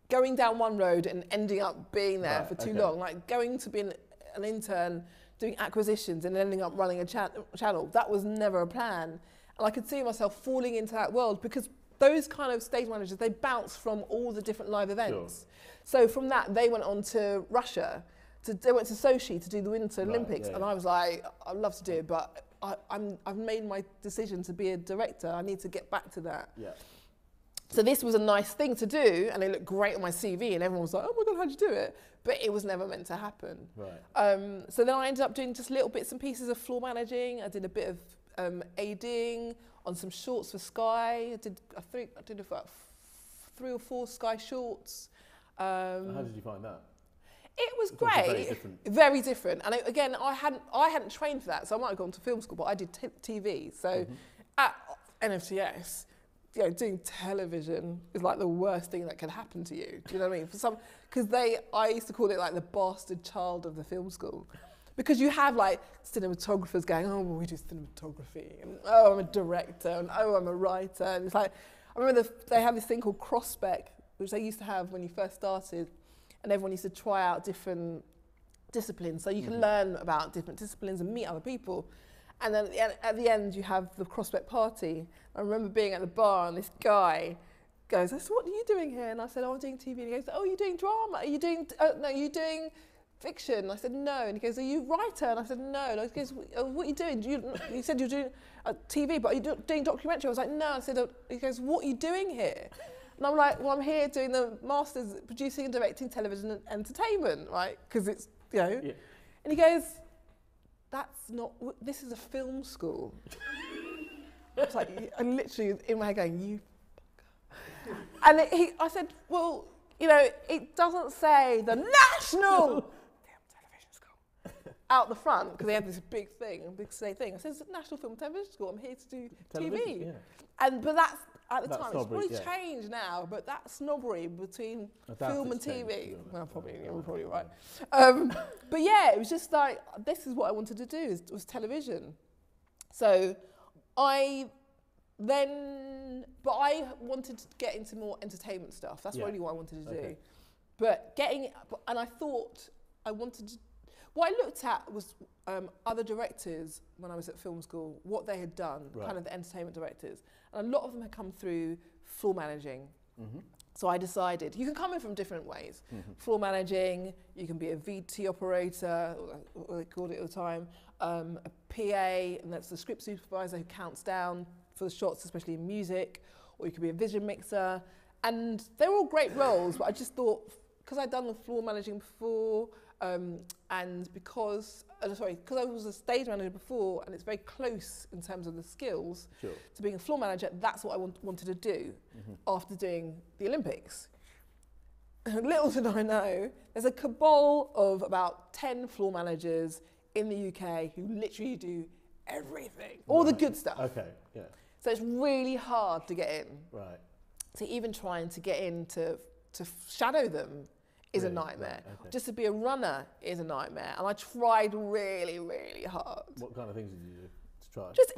going down one road and ending up being there for too long, like going to be an intern, doing acquisitions and ending up running a channel. That was never a plan, and I could see myself falling into that world, because those kind of stage managers, they bounce from all the different live events. Sure. So from that, they went on to Russia. They went to Sochi to do the Winter Olympics, and I was like, I'd love to do it, but I've made my decision to be a director. I need to get back to that. Yeah. So this was a nice thing to do, and it looked great on my CV, and everyone was like, oh my God, how'd you do it? But it was never meant to happen. Right. So then I ended up doing just little bits and pieces of floor managing. I did a bit of aiding on some shorts for Sky. I think I did about 3 or 4 Sky Shorts. How did you find that? It was great, very different, and again, I hadn't trained for that, so I might have gone to film school, but I did TV. So at NFTS, you know, doing television is like the worst thing that can happen to you. Do you know what I mean? For some, because I used to call it like the bastard child of the film school, because you have like cinematographers going, oh, well, we do cinematography, and oh, I'm a director, and oh, I'm a writer, and it's like, I remember they have this thing called cross-spec, which they used to have when you first started. And everyone used to try out different disciplines. So you can learn about different disciplines and meet other people. And then at the end, you have the cross-spec party. I remember being at the bar, and this guy goes, what are you doing here? And I said, oh, I'm doing TV. And he goes, oh, you're doing drama? Are you doing, no, you're doing fiction? And I said, no. And he goes, are you a writer? And I said, no. And he goes, what are you doing? You said you're doing TV, but are you doing documentary? I was like, no. I said, he goes, what are you doing here? And I'm like, well, I'm here doing the Masters, producing and directing television and entertainment, right? Because it's, you know. Yeah. And he goes, that's not, this is a film school. I was like, I'm literally in my head going, you fucker. And I said, well, you know, it doesn't say the National Film Television School out the front, because they had this big thing, a big say thing. I said, it's the National Film Television School, I'm here to do TV. Yeah. And, but that's, at the that time, snobbery, it's probably changed now, but that snobbery between film and TV, well, probably, you're probably right. But yeah, it was just like, this is what I wanted to do, was television. So I then, but I wanted to get into more entertainment stuff. That's really what I wanted to do. But getting, and I thought I wanted to, what I looked at was other directors when I was at film school, what they had done, kind of the entertainment directors. And a lot of them had come through floor managing. So I decided, you can come in from different ways. Floor managing, you can be a VT operator, or they called it at the time, a PA, and that's the script supervisor who counts down for the shots, especially in music, or you could be a vision mixer. And they were all great roles, but I just thought, because I'd done the floor managing before, and because, sorry, because I was a stage manager before, and it's very close in terms of the skills to being a floor manager, that's what I wanted to do after doing the Olympics. Little did I know, there's a cabal of about 10 floor managers in the UK who literally do everything, all the good stuff. So it's really hard to get in. So even trying to get in to shadow them is a nightmare. Just to be a runner is a nightmare. And I tried really, really hard. What kind of things did you do to try? Just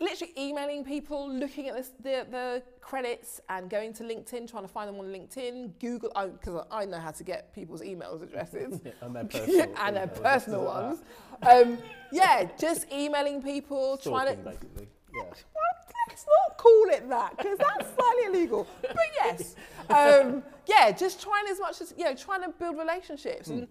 literally emailing people, looking at the credits and going to LinkedIn, trying to find them on LinkedIn, Google, because I know how to get people's emails addresses. And their personal, and their personal ones. Yeah, just emailing people, stalking, trying to... Basically. Let's not call it that, because that's slightly illegal. But yes, yeah, just trying as much as, you know, trying to build relationships. And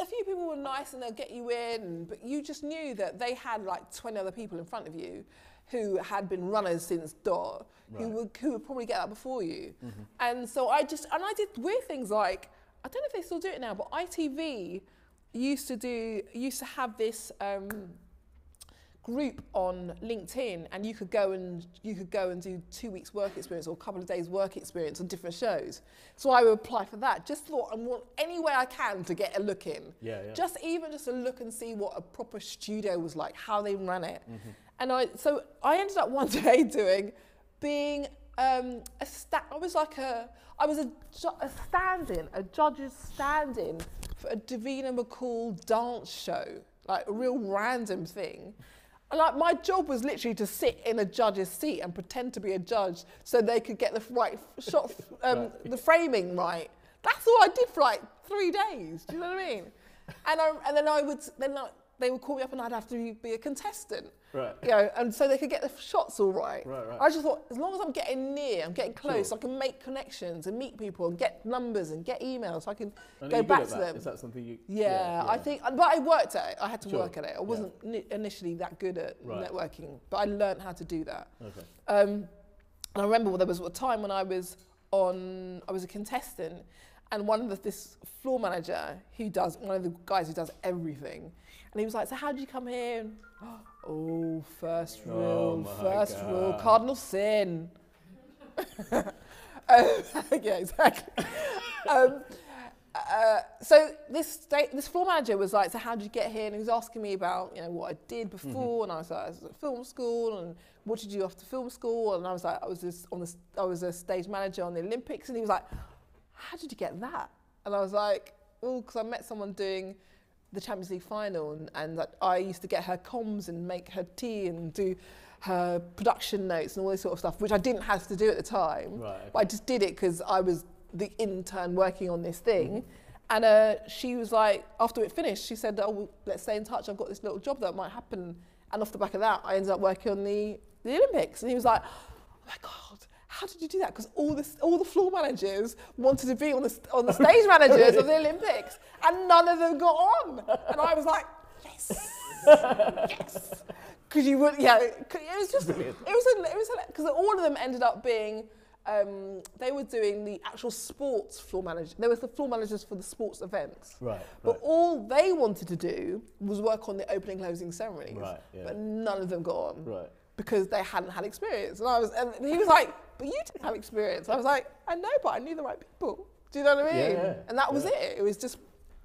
a few people were nice and they'll get you in, but you just knew that they had like 20 other people in front of you who had been runners since DOT, who would probably get that before you. And so I just, and I did weird things like, I don't know if they still do it now, but ITV used to do, have this, group on LinkedIn, and you could go and do 2 weeks work experience or a couple of days work experience on different shows. So I would apply for that. Just thought I want any way I can to get a look in. Just even just a look and see what a proper studio was like, how they ran it. And so I ended up one day doing being I was a stand-in, a judge's stand-in for a Davina McCall dance show, like a real random thing. Like, my job was literally to sit in a judge's seat and pretend to be a judge so they could get the right shot, the framing right. That's all I did for like 3 days. Do you know what I mean? And then I would, they would call me up and I'd have to be a contestant. You know, and so they could get the shots all right. I just thought, as long as I'm getting near, I'm getting close, so I can make connections and meet people and get numbers and get emails, so I can go back to them. Is that something you... Yeah, I think, but I worked at it. I had to work at it. I wasn't initially that good at networking, but I learned how to do that. And I remember there was a time when I was a contestant, and one of this floor manager who does, one of the guys who does everything, and he was like, so how did you come here? And, oh, first rule, cardinal sin. Yeah, exactly. So this floor manager was like, so how did you get here? And he was asking me about, you know, what I did before, and I was like, I was at film school, and what did you do after film school? And I was like, I was a stage manager on the Olympics, and he was like, how did you get that? And I was like, oh, because I met someone doing the Champions League final, and I used to get her comms and make her tea and do her production notes and all this sort of stuff, which I didn't have to do at the time. But I just did it because I was the intern working on this thing. And she was like, after it finished, she said, oh, well, let's stay in touch. I've got this little job that might happen. And off the back of that, I ended up working on the Olympics. And he was like, oh my God, how did you do that? Because all the floor managers wanted to be on the stage managers of the Olympics, and none of them got on. And I was like, yes, yes. Because you would, yeah. It was just, it was because all of them ended up being they were doing the actual sports floor manager. There was the floor managers for the sports events. Right. But all they wanted to do was work on the opening and closing ceremonies. Right. Yeah. But none of them got on. Right. Because they hadn't had experience. And I was, and he was like, but you didn't have experience. I was like, I know, but I knew the right people. Do you know what I mean? Yeah, yeah. And that was it. It was just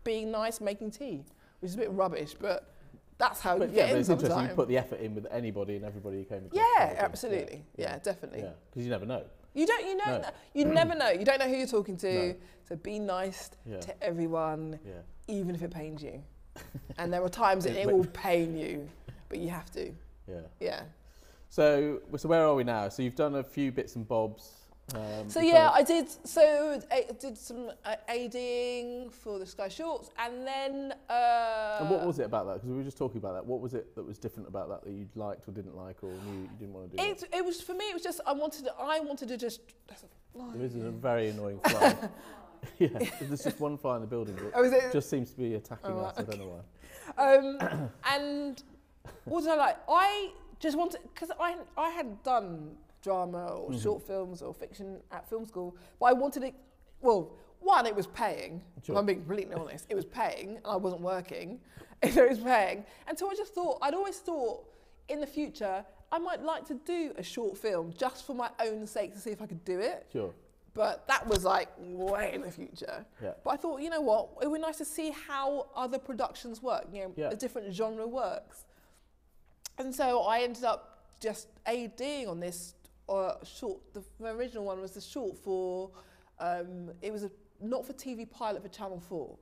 being nice, making tea, which is a bit rubbish, but that's how you get in sometimes. It's interesting, you put the effort in with anybody and everybody who came. Yeah, absolutely. Yeah, definitely. Yeah, because you never know. You don't, you know, you never know. You don't know who you're talking to. No. So be nice to everyone, even if it pains you. And there are times that it will pain you, but you have to. Yeah. Yeah. So where are we now? So you've done a few bits and bobs. So yeah, I did some ADing for the Sky Shorts, and then. And what was it about that? Because we were just talking about that. What was it that was different about that you liked or didn't like, or knew you didn't want to do? It was for me. It was just I wanted to just. This is a very annoying fly. Yeah, there's just one fly in the building. It just seems to be attacking us. Okay. I don't know why. And what did I like? I just wanted, because I had done drama or short films or fiction at film school, but I wanted it, well, one, it was paying, sure. If I'm being completely honest, it was paying, and I wasn't working, it was paying, and so I just thought, I'd always thought, in the future, I might like to do a short film, just for my own sake, to see if I could do it, sure. But that was like, way in the future. Yeah. But I thought, you know what, it would be nice to see how other productions work, you know, a different genre works. And so I ended up just ADing on this short. The original one was the short for, it was a not-for-TV pilot for Channel 4.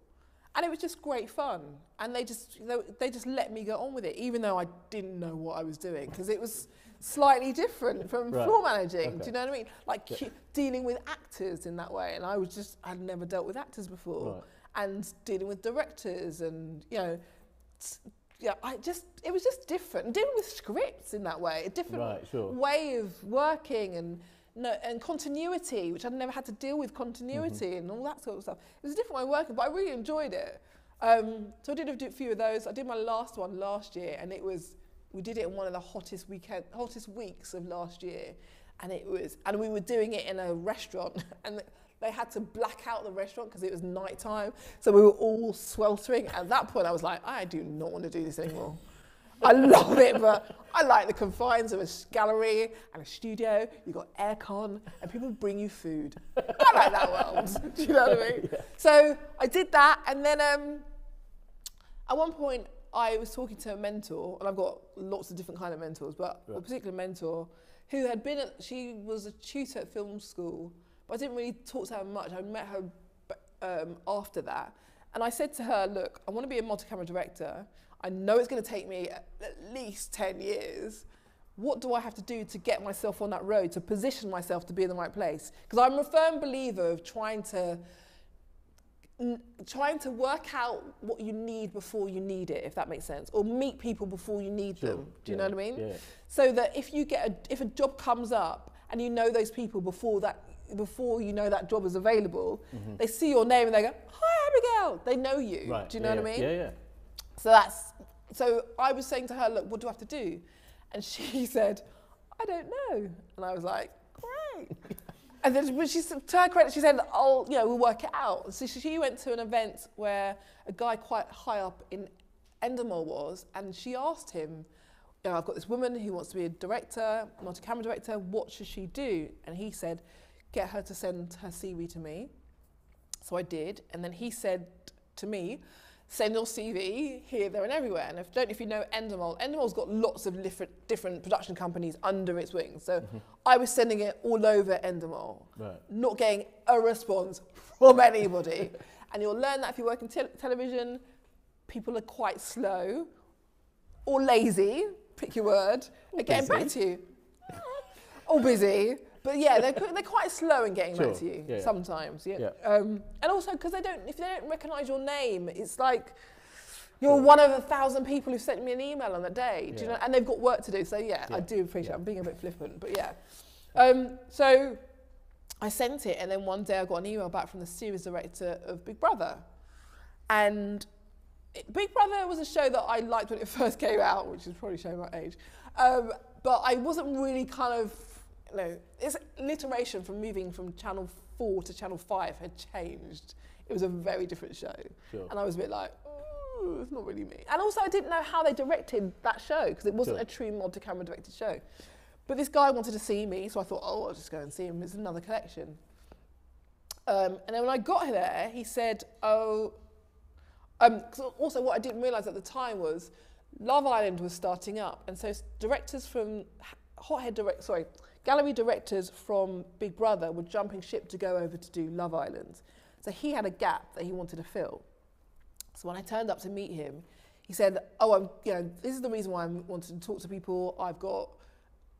And it was just great fun. And they just let me go on with it, even though I didn't know what I was doing, because it was slightly different from floor managing, do you know what I mean? Like dealing with actors in that way. And I'd never dealt with actors before. Right. And dealing with directors and, you know, it was just different. Dealing with scripts in that way, a different way of working and continuity, which I'd never had to deal with continuity and all that sort of stuff. It was a different way of working, but I really enjoyed it. So I did a few of those. I did my last one last year, and we did it in one of the hottest weeks of last year, and we were doing it in a restaurant, and they had to black out the restaurant because it was night time. So we were all sweltering. At that point, I was like, I do not want to do this anymore. I love it, but I like the confines of a gallery and a studio. You've got aircon and people bring you food. I like that world. Do you know what I mean? Yeah. So I did that. And then at one point, I was talking to a mentor, and I've got lots of different kind of mentors, but a particular mentor who had been she was a tutor at film school. But I didn't really talk to her much. I met her after that. And I said to her, look, I want to be a multi-camera director. I know it's going to take me at least 10 years. What do I have to do to get myself on that road, to position myself to be in the right place? Because I'm a firm believer of trying to work out what you need before you need it, if that makes sense, or meet people before you need them. Do you know what I mean? Yeah. So that if you get if a job comes up and you know those people before you know that job is available, they see your name and they go, hi, Abigail. They know you. Right. Do you know what I mean? Yeah, yeah. So I was saying to her, look, what do I have to do? And she said, I don't know. And I was like, great. And then when she said, to her credit, she said, we'll work it out. So she went to an event where a guy quite high up in Endemol was, and she asked him, you know, I've got this woman who wants to be a director, multi-camera director, what should she do? And he said, get her to send her CV to me. So I did, and then he said to me, send your CV here, there and everywhere. And I don't know if you know Endemol. Endemol's got lots of different production companies under its wings. So I was sending it all over Endemol, not getting a response from anybody. And you'll learn that if you work in television, people are quite slow or lazy, pick your word, and getting back to you. Or busy. But yeah, they're quite slow in getting back to you sometimes. Yeah. And also because if they don't recognise your name, it's like you're one of 1,000 people who sent me an email on that day. Do you know? And they've got work to do. So I do appreciate. I'm being a bit flippant, but yeah. So I sent it, and then one day I got an email back from the series director of Big Brother, and Big Brother was a show that I liked when it first came out, which is probably showing my age. But I wasn't really kind of you know, its iteration from moving from Channel 4 to Channel 5 had changed. It was a very different show. Sure. And I was a bit like, ooh, it's not really me. And also I didn't know how they directed that show, because it wasn't sure. a true mod to camera directed show. But this guy wanted to see me, so I thought, oh, I'll just go and see him. It's another collection. And then when I got there, he said, oh, also what I didn't realise at the time was Love Island was starting up. And so directors from, gallery directors from Big Brother were jumping ship to go over to do Love Island. So he had a gap that he wanted to fill. So when I turned up to meet him, he said, oh, you know, this is the reason why I'm wanting to talk to people. I've got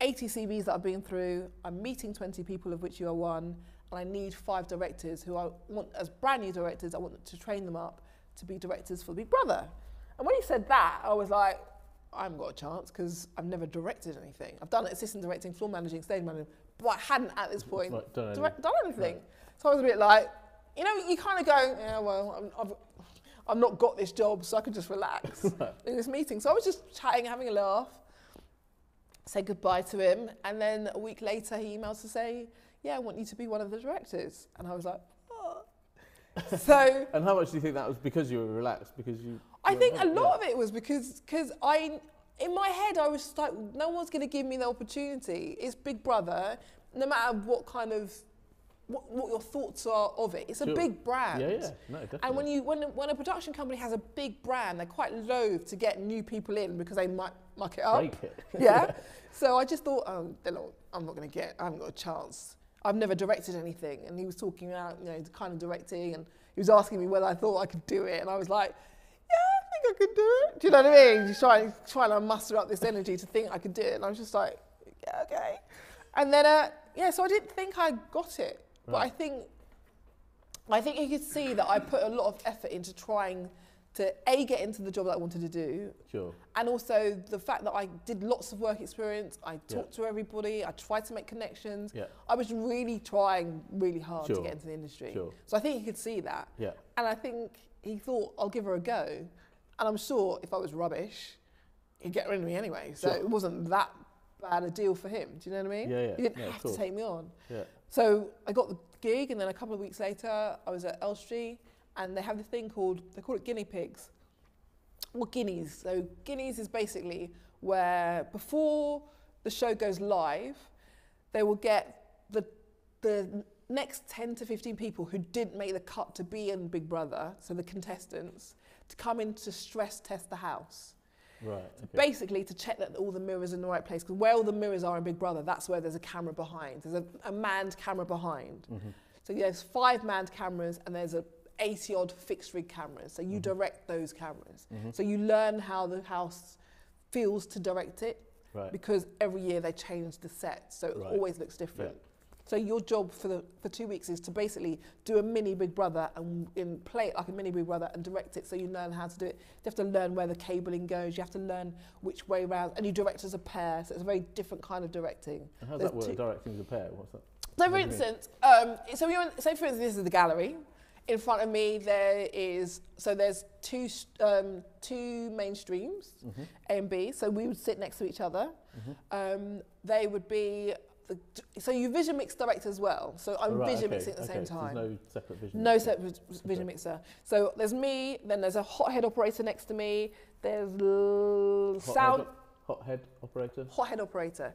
80 CVs that I've been through. I'm meeting 20 people, of which you are one. And I need 5 directors who I want as brand new directors. I want to train them up to be directors for Big Brother. And when he said that, I was like, I haven't got a chance because I've never directed anything. I've done assistant directing, floor managing, stage managing, but I hadn't at this point done anything. Right. So I was a bit like, you know, you kind of go, yeah, well, I've not got this job, so I could just relax in this meeting. So I was just chatting, having a laugh, said goodbye to him. And then a week later, he emailed to say, yeah, I want you to be one of the directors. And I was like, oh. So. And how much do you think that was because you were relaxed? Because you. I think a lot of it was because in my head, I was just like, no one's going to give me the opportunity. It's Big Brother, no matter what kind of, what your thoughts are of it. It's a big brand. Yeah, yeah. No, definitely. And when a production company has a big brand, they're quite loath to get new people in because they might muck it up. Break it. Yeah. So I just thought, oh, I'm not going to get, I haven't got a chance. I've never directed anything. And he was talking about, you know, the kind of directing, and he was asking me whether I thought I could do it. And I was like, yeah, I think I could do it. Do you know what I mean? Just trying to muster up this energy to think I could do it. And I was just like, yeah, okay. And then, yeah, so I didn't think I got it. Right. But I think you could see that I put a lot of effort into trying to A, get into the job that I wanted to do, sure. and also the fact that I did lots of work experience, I talked to everybody, I tried to make connections, I was really trying really hard to get into the industry. Sure. So I think he could see that, and I think he thought, I'll give her a go, and I'm sure if I was rubbish, he'd get rid of me anyway, so it wasn't that bad a deal for him, do you know what I mean? Yeah, yeah. He didn't have to take me on. Yeah. So I got the gig, and then a couple of weeks later, I was at Elstree, and they have this thing called, they call it guinea pigs, or guineas. So guineas is basically where before the show goes live, they will get the next 10 to 15 people who didn't make the cut to be in Big Brother, so the contestants, to come in to stress test the house. Right. Okay. Basically to check that all the mirrors are in the right place, because where all the mirrors are in Big Brother, that's where there's a camera behind. There's a manned camera behind. Mm-hmm. So there's 5 manned cameras and there's a 80 odd fixed rig cameras. So you direct those cameras. Mm-hmm. So you learn how the house feels to direct it, because every year they change the set. So it always looks different. Yeah. So your job for 2 weeks is to basically do a mini Big Brother and play it like a mini Big Brother and direct it so you learn how to do it. You have to learn where the cabling goes. You have to learn which way round. And you direct as a pair, so it's a very different kind of directing. And how does that work, directing as a pair? What's that? So for instance, this is the gallery. In front of me there's two mainstreams, A and B. So we would sit next to each other. They would be. So you vision mix direct as well. So I'm vision mixing at the same time. So no separate vision. No separate vision mixer. So there's me. Then there's a Hothead operator next to me. There's sound. Hothead operator. Hothead operator.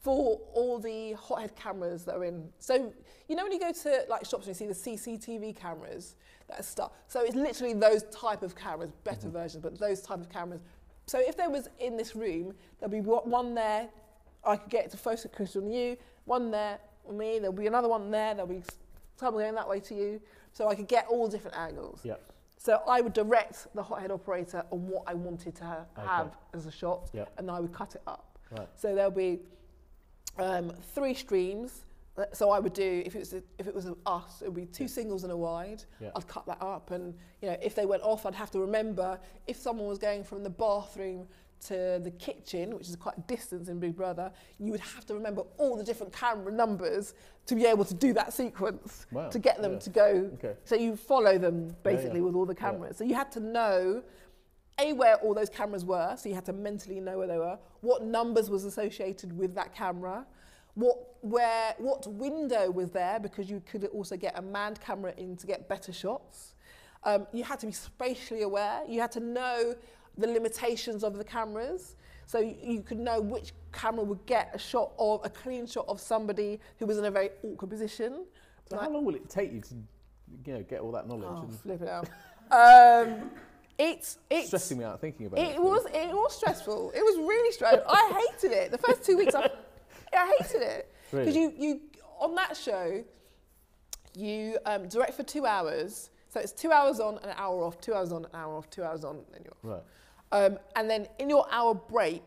For all the Hothead cameras that are in. So you know when you go to like shops and you see the CCTV cameras, that stuff. So it's literally those type of cameras, better versions, but those type of cameras. So if there was in this room, there'll be one there. I could get to focus on you, one there on me, there'll be another one there, there'll be someone going that way to you. So I could get all different angles. Yep. So I would direct the Hothead operator on what I wanted to have as a shot, and I would cut it up. Right. So there'll be 3 streams. So I would do, if it was us, it would be 2 singles and a wide. Yeah. I'd cut that up, and you know, if they went off, I'd have to remember if someone was going from the bathroom to the kitchen, which is quite a distance in Big Brother, you would have to remember all the different camera numbers to be able to do that sequence, to get them to go. Okay. So you follow them basically with all the cameras. So you had to know, A, where all those cameras were, so you had to mentally know where they were, what numbers was associated with that camera, what window was there, because you could also get a manned camera in to get better shots. You had to be spatially aware. You had to know the limitations of the cameras. So you could know which camera would get a shot of, a clean shot of somebody who was in a very awkward position. So how long will it take you to, you know, get all that knowledge? Oh, and flip it out. It's stressing me out thinking about it. It was stressful. It was really stressful. I hated it. The first 2 weeks, I hated it. Because really? you on that show, you direct for 2 hours. So it's 2 hours on, an hour off, 2 hours on, an hour off, 2 hours on, and you're off. Right. And then in your hour break,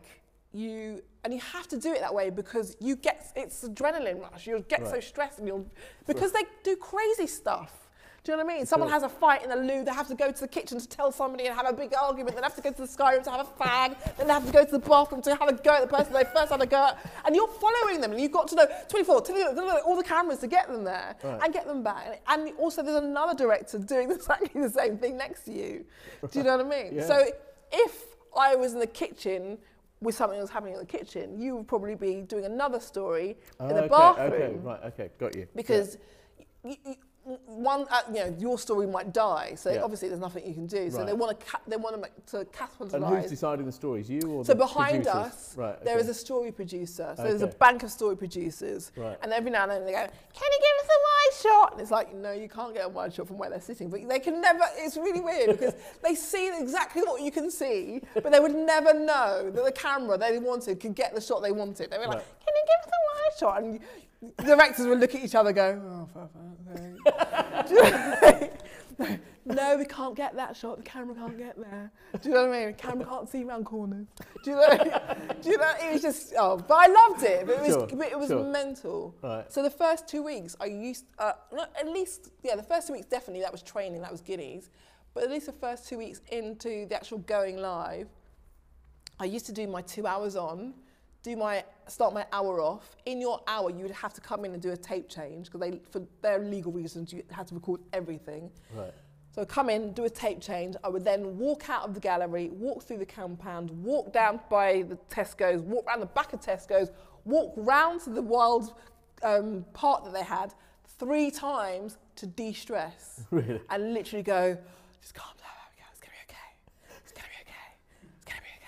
you have to do it that way because you get, it's adrenaline rush. You'll get so stressed and you'll, because they do crazy stuff. Do you know what I mean? Someone has a fight in the loo, they have to go to the kitchen to tell somebody and have a big argument, then they have to go to the sky room to have a fag, then they have to go to the bathroom to have a go at the person they first had a go at, and you're following them, and you've got to know 24, all the cameras to get them there and get them back. And also there's another director doing exactly the same thing next to you. Do you know what I mean? Yeah. So if I was in the kitchen with something that was happening in the kitchen, you would probably be doing another story in the bathroom. Okay, right, okay, got you. Because your story might die, so obviously there's nothing you can do. So they want to capitalise. And who's deciding the stories? You or so the behind producers? Us? Right, okay. There is a story producer. So there's a bank of story producers, and every now and then they go, "Can you give us a wide shot?" And it's like, no, you can't get a wide shot from where they're sitting. But they can never. It's really weird because they see exactly what you can see, but they would never know that the camera they wanted could get the shot they wanted. They were like, "Can you give us a wide shot?" And the directors would look at each other, go, "Oh, okay." No, we can't get that shot. The camera can't get there. Do you know what I mean? The camera can't see round corners. Do you know? It was just. Oh, but I loved it. But it was mental. Right. So the first 2 weeks, I used the first 2 weeks definitely that was training, that was guineas, but at least the first 2 weeks into the actual going live, I used to do my 2 hours on. Start my hour off. In your hour, you would have to come in and do a tape change because for their legal reasons, you had to record everything. Right. So I'd come in, do a tape change. I would then walk out of the gallery, walk through the compound, walk down by the Tesco's, walk round the back of Tesco's, walk round to the wild part that they had 3 times to de-stress. Really? And literally go, just calm down, Abigail. It's gonna be okay. It's gonna be okay. It's gonna be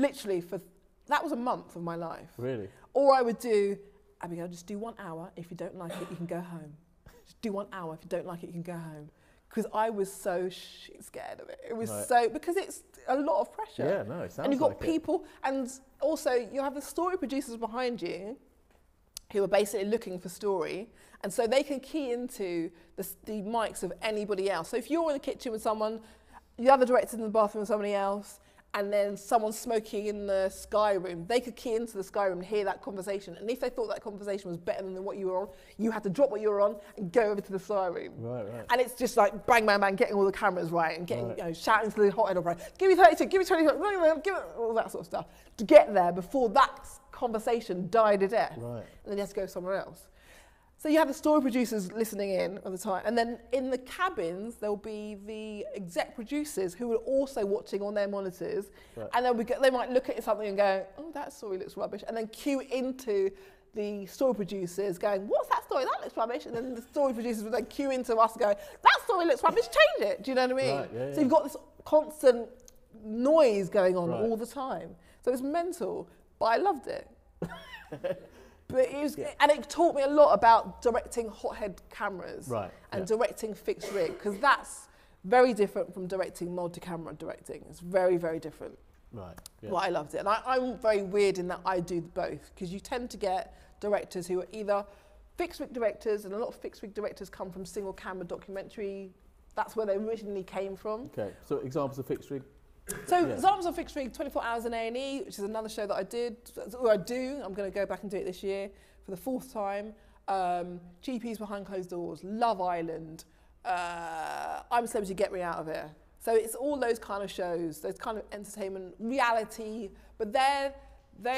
okay. Literally for. That was a month of my life. Really? Or I would do, Abigail, just do 1 hour. If you don't like it, you can go home. Just do 1 hour. If you don't like it, you can go home. Because I was so scared of it. It was so, because it's a lot of pressure. Yeah, no, it sounds like it. And you've got people, and also you have the story producers behind you who are basically looking for story. And so they can key into the mics of anybody else. So if you're in the kitchen with someone, the other director's in the bathroom with somebody else, and then someone smoking in the Sky Room, they could key into the Sky Room and hear that conversation. And if they thought that conversation was better than what you were on, you had to drop what you were on and go over to the Sky Room. Right, right. And it's just like bang, bang, bang, getting all the cameras right and getting, you know, shouting to the hothead operator, "Give me 32, give me 22, give me," all that sort of stuff, to get there before that conversation died a death. Right. And then you have to go somewhere else. So you have the story producers listening in all the time, and then in the cabins there'll be the exec producers who are also watching on their monitors, and they might look at something and go, "Oh, that story looks rubbish," and then cue into the story producers going, "What's that story? That looks rubbish," and then the story producers would then cue into us going, "That story looks rubbish, change it." Do you know what I mean? Right, yeah, so you've got this constant noise going on all the time. So it's mental, but I loved it. But it was, and it taught me a lot about directing hothead cameras and directing fixed rig, because that's very different from directing multi-camera directing. It's very, very different. Right. Yeah. Well, I loved it. And I'm very weird in that I do both, because you tend to get directors who are either fixed rig directors, and a lot of fixed rig directors come from single camera documentary. That's where they originally came from. Okay, so examples of fixed rig? So examples of fixed rig, 24 Hours in A&E, which is another show that I did, or I do, I'm going to go back and do it this year for the 4th time. GPs Behind Closed Doors, Love Island, I'm a Celebrity, Get Me Out of Here. So it's all those kind of shows, those kind of entertainment, reality, but they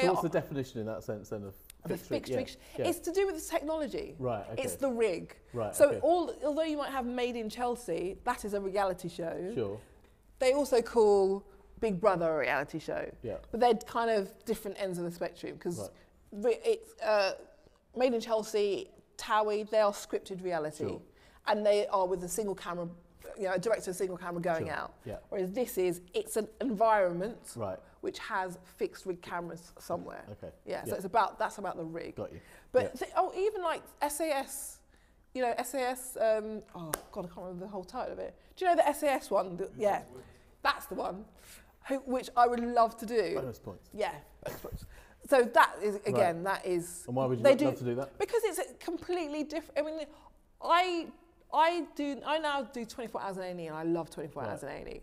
So what's the definition in that sense then of fixed rig? It's to do with the technology. Right, okay. It's the rig. Right, so although you might have Made in Chelsea, that is a reality show. Sure. They also call Big Brother a reality show, but they're kind of different ends of the spectrum, because Made in Chelsea, TOWIE, they are scripted reality. Sure. And they are with a single camera, you know, a director of a single camera going out. Yeah. Whereas this is, it's an environment which has fixed rig cameras somewhere. Okay. Yeah, so it's about, that's about the rig. Got you. But even like SAS, you know, SAS, oh God, I can't remember the whole title of it. Do you know the SAS one? The, yeah, that's the one, which I would love to do. Bonus points. Yeah. So that is, again, that is... And why would you love to do that? Because it's a completely different... I mean, I now do 24 Hours in A&E, and I love 24 Hours in A&E.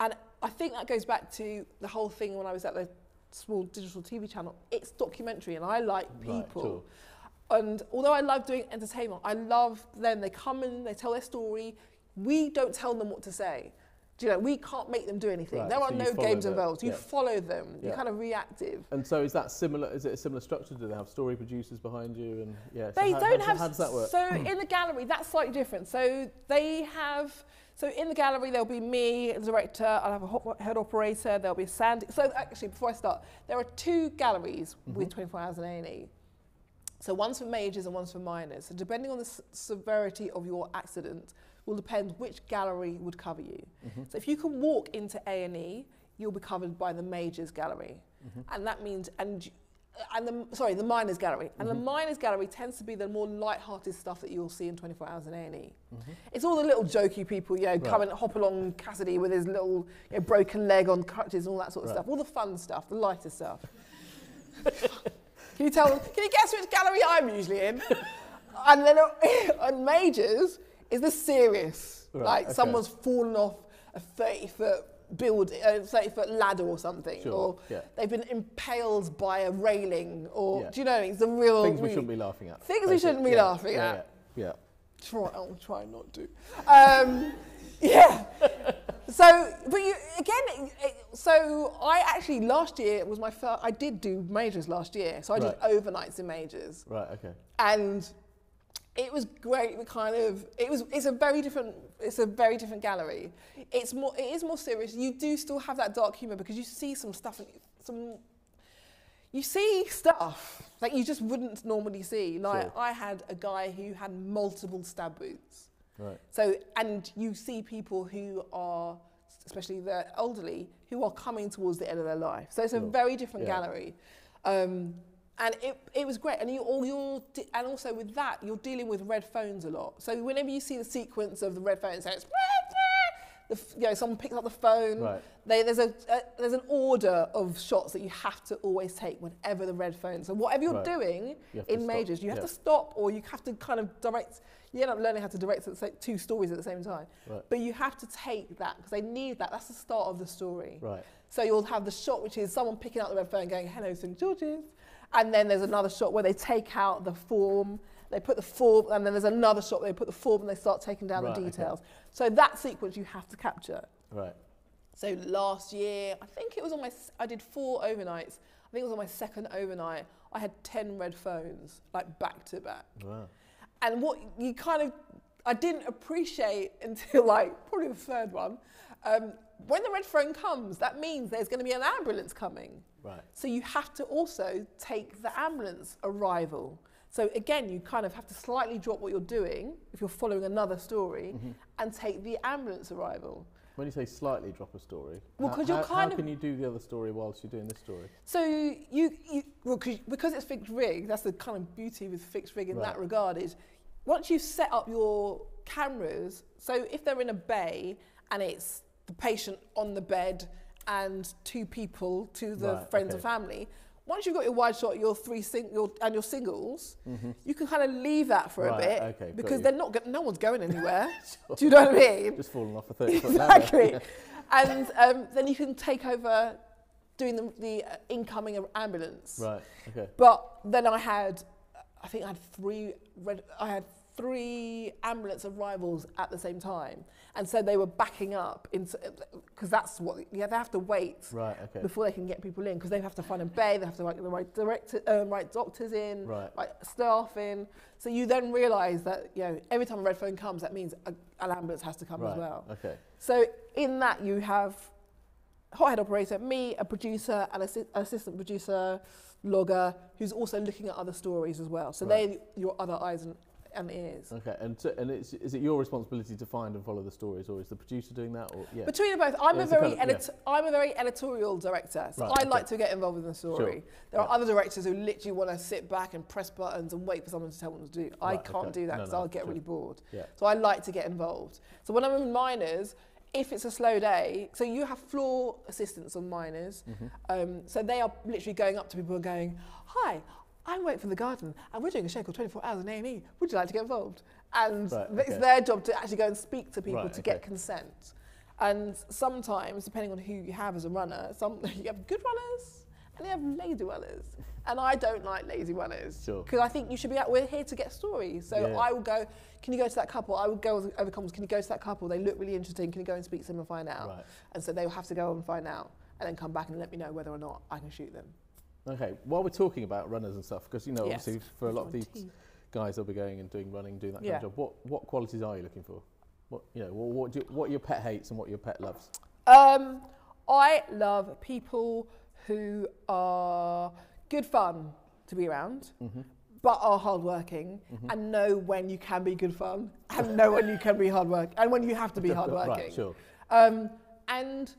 And I think that goes back to the whole thing when I was at the small digital TV channel. It's documentary, and I like people. Right, cool. And although I love doing entertainment, I love them. They come in, they tell their story. We don't tell them what to say. Do you know, we can't make them do anything. Right, there are no games involved. You follow them. You're kind of reactive. And so, is that similar? Is it a similar structure? Do they have story producers behind you? And they don't have. How does that work? So in the gallery, that's slightly different. So they have. So in the gallery, there'll be me, the director. I'll have a head operator. There'll be Sandy. So actually, before I start, there are two galleries with 24 Hours in A&E. So one's for majors and one's for minors. So depending on the severity of your accident, will depend which gallery would cover you. So if you can walk into A&E, you'll be covered by the majors gallery, and that means the minors gallery. And the minors gallery tends to be the more light-hearted stuff that you'll see in 24 Hours in A&E. It's all the little jokey people, you know, come and hop along Cassidy with his little broken leg on crutches and all that sort of stuff. All the fun stuff, the lighter stuff. Can you tell them? Can you guess which gallery I'm usually in? And then on majors is the serious, someone's fallen off a 30-foot ladder or something, or they've been impaled by a railing, or do you know, it's the real things we shouldn't be laughing at. Things we shouldn't be laughing at. I'll try not to. So, but you again. So I actually last year was my first. I did do majors last year, so I did overnights in majors. Right. Okay. And it was great. It's a very different. It's a very different gallery. It's more. It is more serious. You do still have that dark humour because you see some stuff. You see stuff that you just wouldn't normally see. Like I had a guy who had multiple stab wounds. Right. So, and you see people who are, especially the elderly, who are coming towards the end of their life. So it's a very different gallery, and it was great. And and also with that, you're dealing with red phones a lot. So whenever you see the sequence of the red phones, so it's someone picks up the phone. Right. There's an order of shots that you have to always take whenever the red phone. So whatever you're doing in majors, you have to stop, or you have to kind of direct. You end up learning how to direct two stories at the same time. Right. But you have to take that because they need that. That's the start of the story. Right. So you'll have the shot which is someone picking up the red phone, going "Hello, St George's," and then there's another shot where they take out the form. They put the form, and then there's another shot where they put the form and they start taking down the details. Okay. So that sequence you have to capture. Right. So last year, I think it was on my, I did 4 overnights. I think it was on my 2nd overnight. I had 10 red phones, like back to back. Wow. And what you kind of, I didn't appreciate until like probably the 3rd one. When the red phone comes, that means there's going to be an ambulance coming. Right. So you have to also take the ambulance arrival. So again, you kind of have to slightly drop what you're doing if you're following another story and take the ambulance arrival. When you say slightly drop a story, well, how can you do the other story whilst you're doing this story? So because it's fixed rig, that's the kind of beauty with fixed rig in that regard is once you set up your cameras, so if they're in a bay and it's the patient on the bed and 2 people to the friends and family, once you've got your wide shot, your singles, you can kind of leave that for a bit because they're not. No one's going anywhere. Do you know what I mean? Just falling off a 30-foot ladder. Exactly. And then you can take over doing the incoming ambulance. Right. Okay. But then I had 3 red. I had 3 ambulance arrivals at the same time, and so they were backing up into because that's what they have to wait before they can get people in because they have to find a bay, they have to get the right director, right doctors in, right staff in. So you then realise that every time a red phone comes, that means an ambulance has to come as well. Okay. So in that you have Hothead operator, me, a producer, an assistant producer, logger, who's also looking at other stories as well. So they're your other eyes and ears. Okay, and it's, is it your responsibility to find and follow the stories, or is the producer doing that? Or, yeah. Between both, I'm a very editorial director, so I like to get involved in the story. Sure. There are other directors who literally want to sit back and press buttons and wait for someone to tell them what to do. I can't do that because I'll get really bored. Yeah. So I like to get involved. So when I'm in minors, if it's a slow day, so you have floor assistants on minors, so they are literally going up to people and going, "Hi, I'm waiting for the garden, and we're doing a show called 24 Hours in A&E. Would you like to get involved?" And it's their job to actually go and speak to people to get consent. And sometimes, depending on who you have as a runner, you have good runners and you have lazy runners. And I don't like lazy runners because I think you should be out. We're here to get stories. So I will go, "Can you go to that couple?" I would go over comms, "Can you go to that couple? They look really interesting. Can you go and speak to them and find out?" And so they will have to go and find out and then come back and let me know whether or not I can shoot them. Okay, while we're talking about runners and stuff, because, you know, obviously for a lot of these guys that'll be going and doing running, doing that kind of job, what qualities are you looking for? What, you know, what your pet hates and what your pet loves? I love people who are good fun to be around, but are hardworking and know when you can be good fun and know when you can be hardworking and when you have to be hardworking. And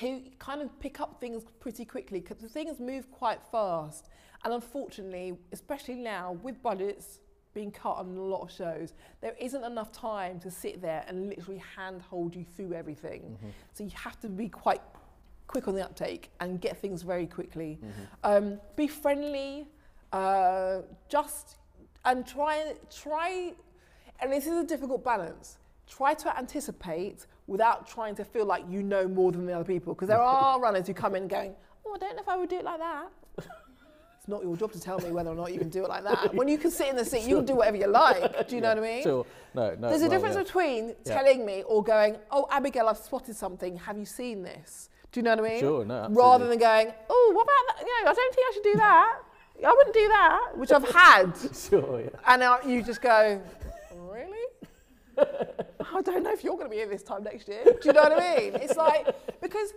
who kind of pick up things pretty quickly, because things move quite fast. And unfortunately, especially now, with budgets being cut on a lot of shows, there isn't enough time to sit there and literally handhold you through everything. So you have to be quite quick on the uptake and get things very quickly. Be friendly, and try, and this is a difficult balance, try to anticipate without trying to feel like you know more than the other people. Because there are runners who come in going, "Oh, I don't know if I would do it like that." It's not your job to tell me whether or not you can do it like that. When you can sit in the seat, you can do whatever you like. Do you know what I mean? There's a difference between telling me or going, "Oh, Abigail, I've spotted something. Have you seen this?" Do you know what I mean? Rather than going, "Oh, what about that? You know, I don't think I should do that. I wouldn't do that," which I've had. And you just go, "Really? I don't know if you're going to be here this time next year." Do you know what I mean? It's like, because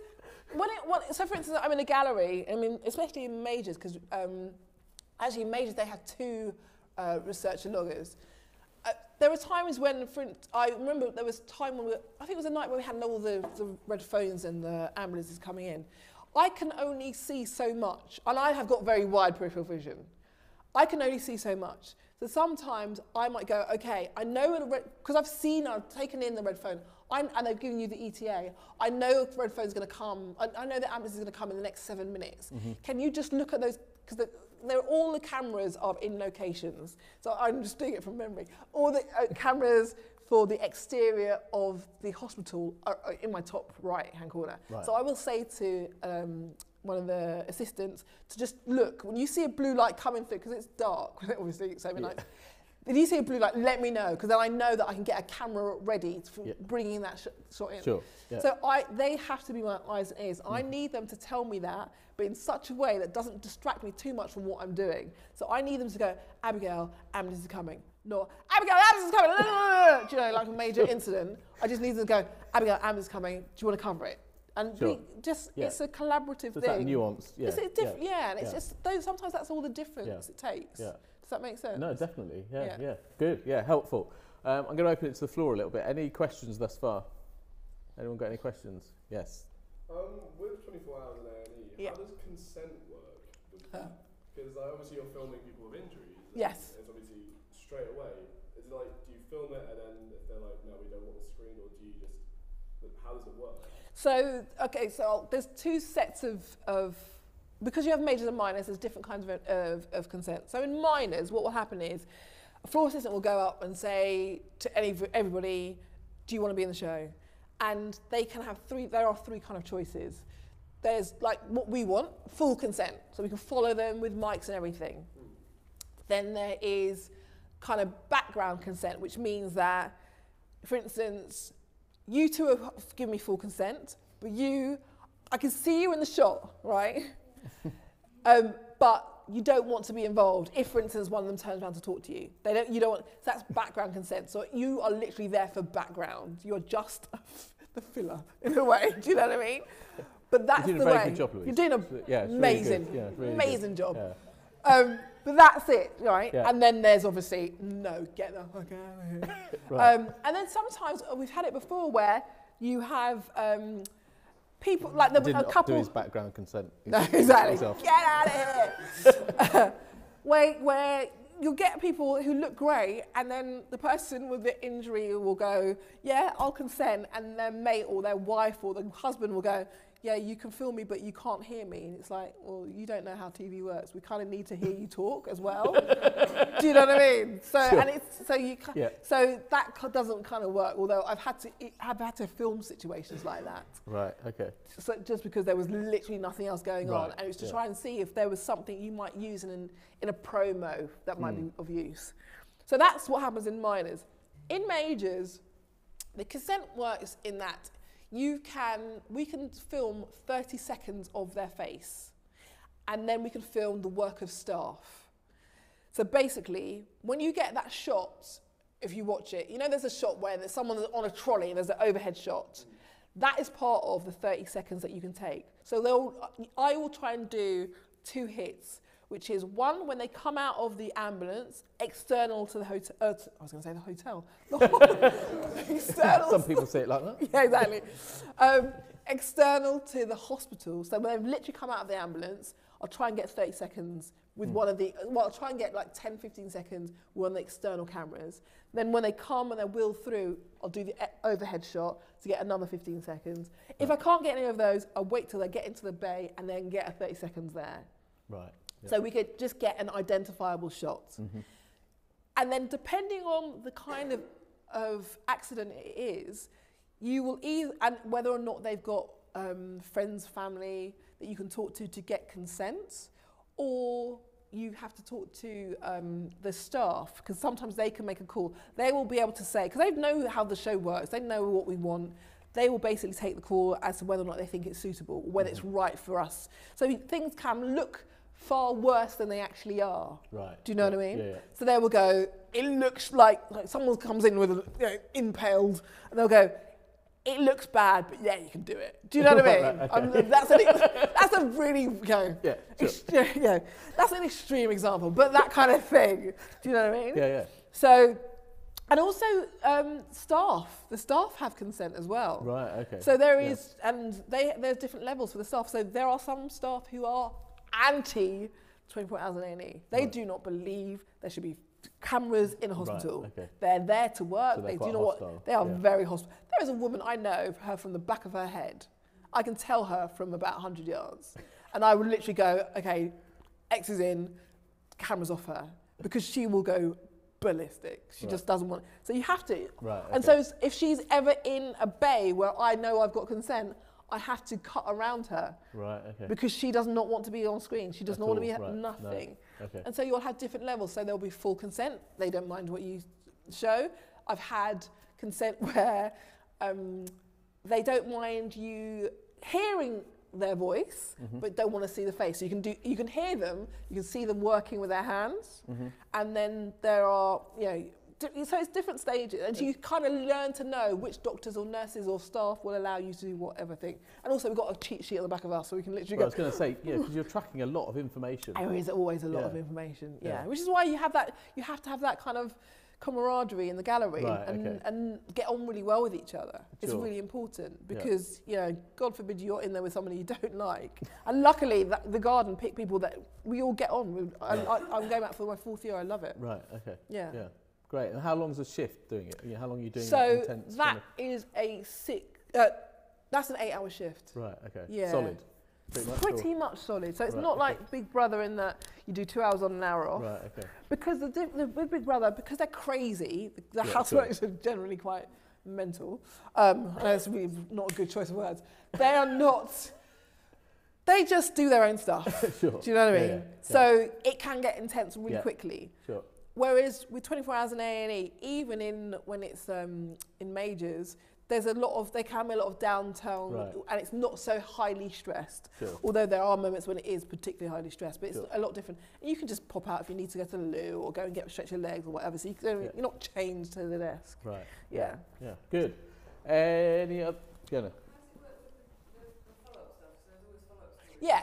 so for instance, I'm in a gallery, I mean, especially in majors, because actually in majors, they have two researcher loggers. There were times when, I remember there was a time when, I think it was a night when we had all the red phones and the ambulances coming in. I can only see so much, and I have got very wide peripheral vision. I can only see so much. So sometimes I might go, "Okay, I know," because I've taken in the red phone, and they've given you the ETA. I know the red phone's going to come. I know the ambulance is going to come in the next 7 minutes. Can you just look at those? Because all the cameras are in locations. So I'm just doing it from memory. All the cameras for the exterior of the hospital are in my top right-hand corner. So I will say to one of the assistants to just look. When you see a blue light coming through, because it's dark, obviously, it's overnight. If you see a blue light, let me know, because then I know that I can get a camera ready for bringing that shot in. So they have to be my eyes and ears. I need them to tell me that, but in such a way that doesn't distract me too much from what I'm doing. So I need them to go, "Abigail, ambulance is coming." No, "Abigail, ambulance is coming." Do you know, like a major incident. I just need them to go, "Abigail, ambulance is coming. Do you want to cover it?" And it's a collaborative thing. That nuance, and it's just, sometimes that's all the difference it takes. Does that make sense? No, definitely, Good, helpful. I'm going to open it to the floor a little bit. Any questions thus far? Anyone got any questions? Yes. With 24 Hours in A&E, how does consent work? Because obviously you're filming people with injuries. It's obviously straight away. It's like, do you film it and then if they're like, "No, we don't want the screen," or do you just, how does it work? So, okay, so there's two sets of because you have majors and minors, there's different kinds of consent. So in minors, what will happen is a floor assistant will go up and say to everybody, "Do you want to be in the show?" And they can have there are three kind of choices. There's like what we want, full consent, so we can follow them with mics and everything. Then there is kind of background consent, which means that, for instance, you two have given me full consent, but I can see you in the shot, right? But you don't want to be involved. If, for instance, one of them turns around to talk to you, you don't want. So that's background consent. So you are literally there for background. You're just the filler in a way. Do you know what I mean? But that's the way. You're doing a amazing job. Yeah. But that's it, right? Yeah. And then there's obviously, no, get the fuck out of here. Right. And then sometimes, we've had it before where you have people, like the, a couple... do his background consent. No, exactly. Get out of here. Where you'll get people who look great, and then the person with the injury will go, yeah, I'll consent, and their mate or their wife or the husband will go, yeah, you can film me, but you can't hear me. And it's like, well, you don't know how TV works. We kind of need to hear you talk as well. Do you know what I mean? So, sure. And it's so you, yeah. So that doesn't kind of work. Although I've had to film situations like that. Right. Okay. So just because there was literally nothing else going on, and it was to try and see if there was something you might use in a promo that might be of use. So that's what happens in minors. In majors, the consent works in that. We can film 30 seconds of their face, and then we can film the work of staff. So basically, when you get that shot, if you watch it, you know there's a shot where there's someone on a trolley and there's an overhead shot. That is part of the 30 seconds that you can take. So I will try and do two hits, which is one when they come out of the ambulance, external to the hotel. I was going to say the hotel. External. Some people say it like that. Yeah, exactly. External to the hospital. So when they've literally come out of the ambulance, I'll try and get 30 seconds with one of the. Well, I'll try and get like 10, 15 seconds with one of the external cameras. Then when they come and they wheel through, I'll do the overhead shot to get another 15 seconds. Right. If I can't get any of those, I'll wait till they get into the bay and then get a 30 seconds there. Right. So we could just get an identifiable shot. Mm-hmm. And then depending on the kind of accident it is, you will either, and whether or not they've got friends, family that you can talk to get consent, or you have to talk to the staff, because sometimes they can make a call. They will be able to say, because they know how the show works, they know what we want. They will basically take the call as to whether or not they think it's suitable, or whether it's right for us. So things can look far worse than they actually are. Right. Do you know what I mean? Yeah. So they will go, it looks like someone comes in with a, you know, impaled, and they'll go, it looks bad, but yeah, you can do it. Do you know what I mean? Okay. That's a really, you know, that's an extreme example, but that kind of thing. Do you know what I mean? Yeah, yeah. So, and also the staff have consent as well. Right, okay. So there is, and there's different levels for the staff. So there are some staff who are anti 24 Hours in A&E. They do not believe there should be cameras in a hospital. Right, okay. They're there to work. So they do not want. They are very hostile. There is a woman I know, her from the back of her head. I can tell her from about 100 yards, and I would literally go, "Okay, X is in, cameras off her," because she will go ballistic. She just doesn't want it. So you have to. Right, okay. And so if she's ever in a bay where I know I've got consent, I have to cut around her, right? Okay. Because she does not want to be on screen. She does not want to be nothing. No. Okay. And so you'll have different levels. So there'll be full consent. They don't mind what you show. I've had consent where they don't mind you hearing their voice, but don't want to see the face. So you can hear them. You can see them working with their hands, and then there are, you know. So it's different stages, and you kind of learn to know which doctors or nurses or staff will allow you to do whatever thing. And also we've got a cheat sheet on the back of us, so we can literally go. I was going to say, yeah, because you're tracking a lot of information. There is always a lot of information, which is why you have that. You have to have that kind of camaraderie in the gallery, right, and get on really well with each other. Sure. It's really important because, you know, God forbid you're in there with somebody you don't like. And luckily, the garden picked people that we all get on with. Yeah. I'm going back for my 4th year. I love it. Right. Okay. Yeah. Yeah. Great. And how long's the shift doing it? How long are you doing that intense? So that is that's an 8-hour shift. Right, okay. Yeah. Solid. Pretty much solid. So it's not like Big Brother in that you do 2 hours on, an hour off. Right, okay. Because with Big Brother, because they're crazy, the housewives are generally quite mental. That's really not a good choice of words. They are not... They just do their own stuff. Sure. Do you know what I mean? Yeah. So it can get intense really quickly. Sure. Whereas with 24 Hours in A&E, even when it's in majors, there can be a lot of downtime, and it's not so highly stressed. Sure. Although there are moments when it is particularly highly stressed, but it's a lot different. And you can just pop out if you need to go to the loo or go and stretch your legs or whatever. So you're not chained to the desk. Right. Yeah. Yeah. Good. Any other Fiona? Yeah.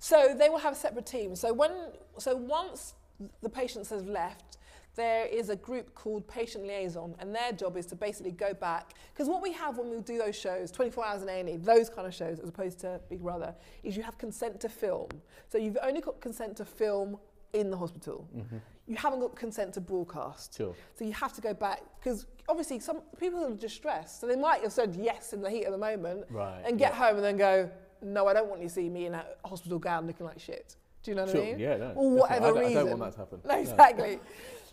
So they will have a separate team. So once the patient has left, there is a group called patient liaison, and their job is to basically go back, because what we have when we do those shows, 24 Hours in A&E, those kind of shows, as opposed to Big Brother, is you have consent to film. So you've only got consent to film in the hospital. Mm-hmm. You haven't got consent to broadcast. Sure. So you have to go back, because obviously some people are distressed, so they might have said yes in the heat of the moment, and get home and then go, no, I don't want you to see me in a hospital gown looking like shit. Do you know what I mean? Yeah, no. Or whatever reason. I don't want that to happen. No, exactly.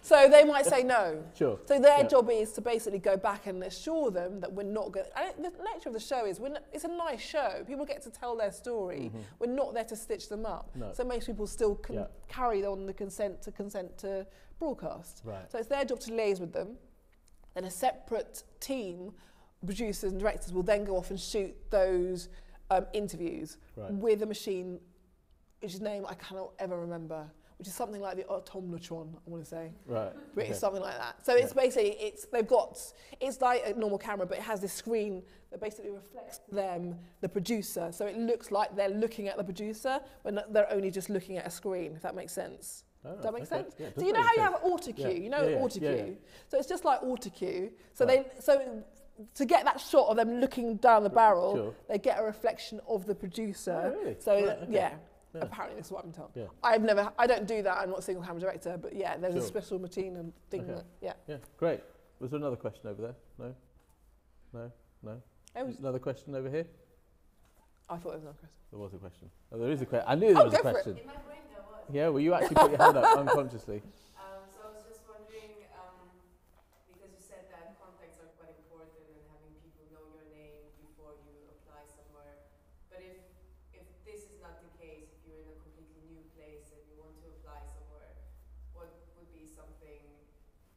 So they might say no. Sure. So their job is to basically go back and assure them that we're not going. And the nature of the show is, it's a nice show. People get to tell their story. Mm-hmm. We're not there to stitch them up. No. So it makes people still carry on the consent to broadcast. Right. So it's their job to liaise with them. Then a separate team, producers and directors, will then go off and shoot those interviews with a machine, which is named I cannot ever remember, which is something like the automnotron, I want to say. Right. But it's something like that. So it's basically, it's like a normal camera, but it has this screen that basically reflects them, the producer. So it looks like they're looking at the producer when they're only just looking at a screen, if that makes sense. Oh, does that make sense? Yeah, so you know how you have auto-cue? Yeah. You know auto-cue? Yeah, yeah. So it's just like auto-cue. So, to get that shot of them looking down the barrel, they get a reflection of the producer. Oh, really? So, apparently this is what I'm told. Yeah. I don't do that, I'm not a single camera director, but yeah, there's a special routine and thing that, yeah, great. Was there another question over there? No? No? No? There's another question over here? I thought there was another question. There was a question. Oh, there is a question. I knew there was a question. In my brain there was. Yeah, well you actually put your hand up unconsciously. So I was just wondering, because you said that contacts are quite important and having people know your name before you apply somewhere, but if this is not the case, if you're in a completely new place and you want to apply somewhere, what would be something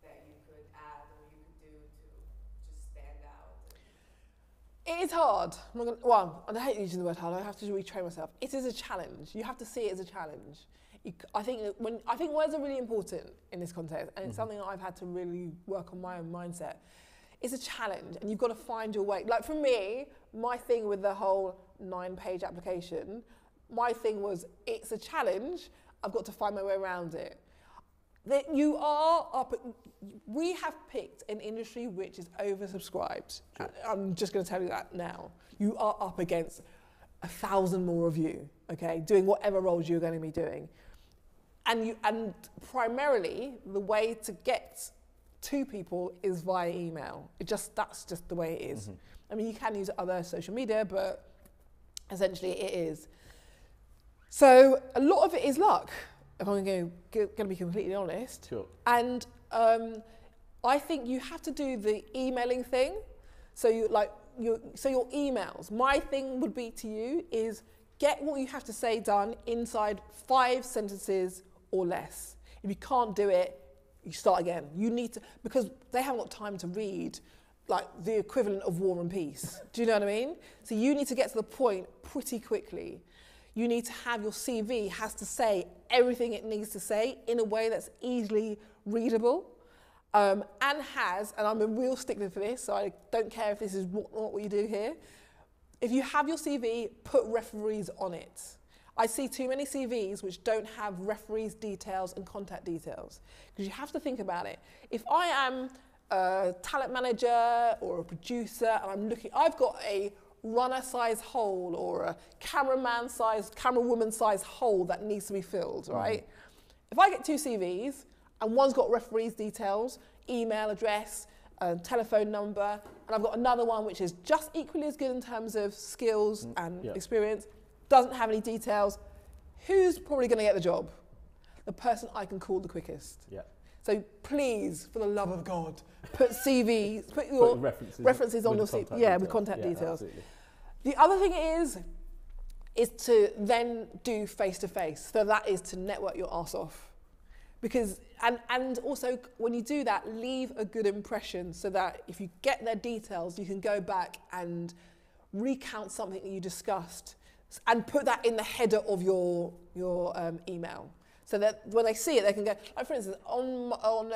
that you could add or you could do to just stand out? It is hard. I hate using the word hard. I have to retrain myself. It is a challenge. You have to see it as a challenge. I think words are really important in this context, and it's something that I've had to really work on my own mindset. It's a challenge, and you've got to find your way. Like for me, my thing with the whole 9-page application, my thing was, it's a challenge, I've got to find my way around it. That you are we have picked an industry which is oversubscribed. Sure. I'm just going to tell you that now. You are up against 1,000 more of you, okay, doing whatever roles you're going to be doing. And primarily, the way to get to people is via email. That's just the way it is. Mm-hmm. I mean, you can use other social media, but essentially it is. So a lot of it is luck, if I'm going to be completely honest. Sure. And I think you have to do the emailing thing. So your emails. My thing would be to you is get what you have to say done inside 5 sentences or less. If you can't do it, you start again. You need to, because they haven't got time to read like the equivalent of War and Peace. Do you know what I mean? So you need to get to the point pretty quickly. You need to have your CV has to say everything it needs to say in a way that's easily readable, and I'm a real stickler for this, so I don't care if this is not what you do here. If you have your CV, put referees on it. I see too many CVs which don't have referees' details and contact details, because you have to think about it. If I am a talent manager or a producer and I've got a runner-sized hole or a camerawoman-sized hole that needs to be filled, right? If I get 2 CVs and one's got referees' details, email address, telephone number, and I've got another one which is just equally as good in terms of skills and experience, doesn't have any details, who's probably going to get the job? The person I can call the quickest. Yeah. So please, for the love of God, put CVs, put your references on your CV. Yeah, with contact details. Absolutely. The other thing is to then do face-to-face. So that is to network your arse off. Because, and also when you do that, leave a good impression so that if you get their details, you can go back and recount something that you discussed and put that in the header of your email, so that when they see it, they can go. Like for instance, on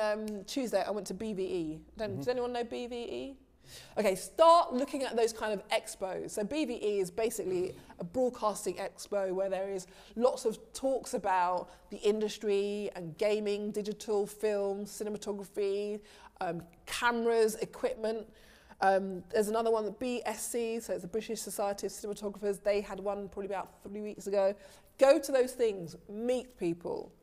Tuesday I went to BVE. Does anyone know BVE? Okay, start looking at those kind of expos. So BVE is basically a broadcasting expo where there is lots of talks about the industry and gaming, digital, film, cinematography, cameras, equipment. There's another one, the BSC, so it's the British Society of Cinematographers. They had one probably about 3 weeks ago. Go to those things, meet people,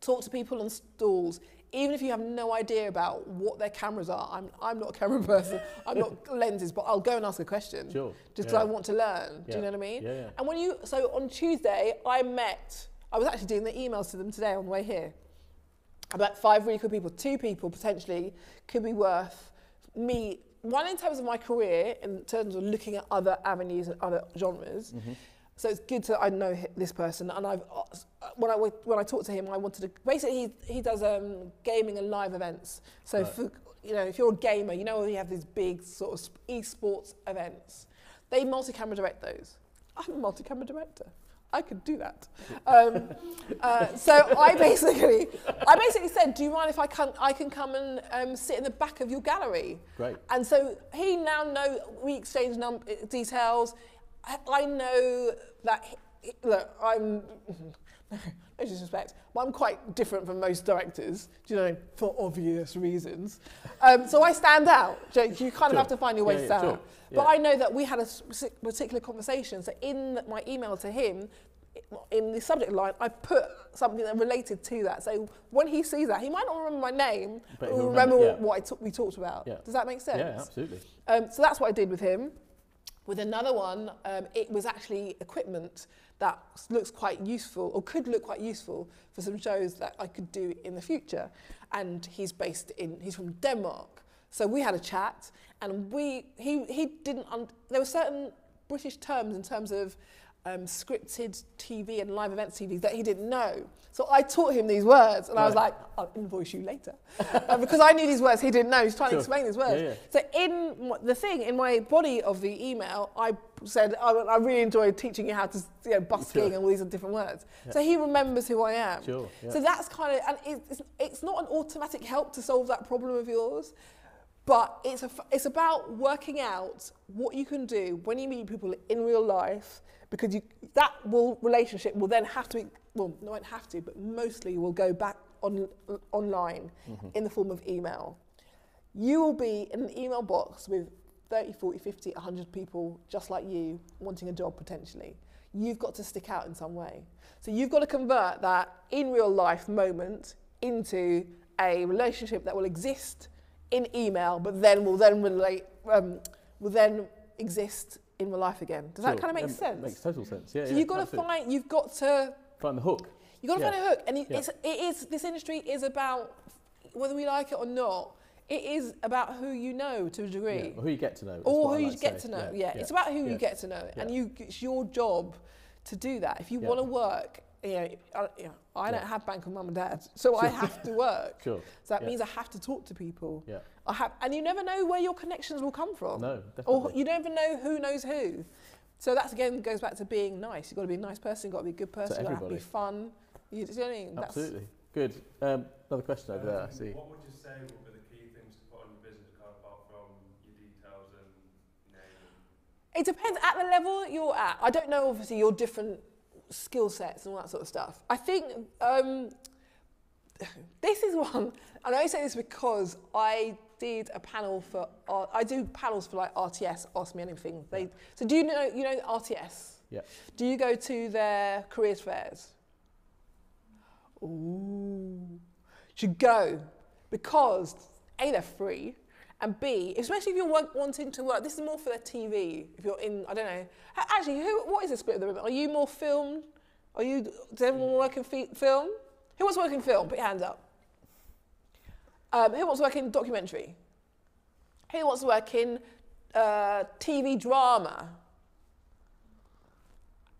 talk to people on stalls, even if you have no idea about what their cameras are. I'm not a camera person, I'm not lenses, but I'll go and ask a question. Sure. Just because I want to learn, do you know what I mean? Yeah, yeah. And when you, so on Tuesday, I was actually doing the emails to them today on the way here. About 5 really good people, 2 people potentially could be worth me, one in terms of my career, in terms of looking at other avenues and other genres. Mm-hmm. So it's good to, I know this person, and I've, when I talked to him, I wanted to, basically he does gaming and live events. So right. For, you know, if you're a gamer, you know you have these big sort of esports events. They multi-camera direct those. I'm a multi-camera director. I could do that. So I basically said, do you mind if I can come and sit in the back of your gallery? Great. And so he now knows, we exchange details. I know that, look, I'm, no disrespect, but I'm quite different from most directors, you know, for obvious reasons. So I stand out. So you kind of have to find your way to stand out. But I know that we had a particular conversation. So in my email to him, in the subject line, I put something that related to that. So when he sees that, he might not remember my name, but he'll remember what we talked about. Yeah. Does that make sense? Yeah, absolutely. So that's what I did with him. With another one, it was actually equipment that looks quite useful, or could look quite useful for some shows that I could do in the future. And he's from Denmark. So we had a chat, and he didn't, there were certain British terms in terms of scripted TV and live event TV that he didn't know. So I taught him these words, and I was like, I'll invoice you later. Because I knew these words he didn't know. He's trying to explain these words. Yeah, yeah. So in my body of the email, I said, I really enjoyed teaching you how to, you know, busking and all these different words. Yeah. So he remembers who I am. Sure, yeah. So that's kind of, and it's not an automatic help to solve that problem of yours, but it's about working out what you can do when you meet people in real life, because relationship will then have to be, well, no, won't have to, but mostly will go back online in the form of email. You will be in an email box with 30, 40, 50, 100 people just like you wanting a job potentially. You've got to stick out in some way. So you've got to convert that in real life moment into a relationship that will exist in email, but then will then exist in real life again. Does that kind of make sense? Makes total sense. Yeah. So you've got to find the hook. You've got to find a hook, and this industry is about, whether we like it or not, it is about who you know to a degree, or who you get to know, Yeah. It's about who you get to know, and it's your job to do that. If you want to work, I don't have bank of mum and dad, so I have to work. Sure. So that means I have to talk to people. Yeah. And you never know where your connections will come from. No, definitely. Or you never know who knows who. So that's, again, goes back to being nice. You've got to be a nice person, you've got to be a good person, you've got to be fun. You know what I mean? Absolutely. That's good. Another question over there, I see. What would you say would be the key things to put on your business card apart from your details and name? It depends at the level you're at. I don't know, obviously, your different skill sets and all that sort of stuff. I think this is one, and I only say this because I did a panel for, I do panels for like RTS, Ask Me Anything. So do you know RTS? Yeah. Do you go to their careers fairs? Ooh. You should go, because A, they're free, and B, especially if you're wanting to work, this is more for their TV, if you're in, I don't know. Actually, what is the split of the room? Are you more film? Does everyone work in film? Who wants to work in film? Put your hand up. Who wants to work in documentary? Who wants to work in TV drama?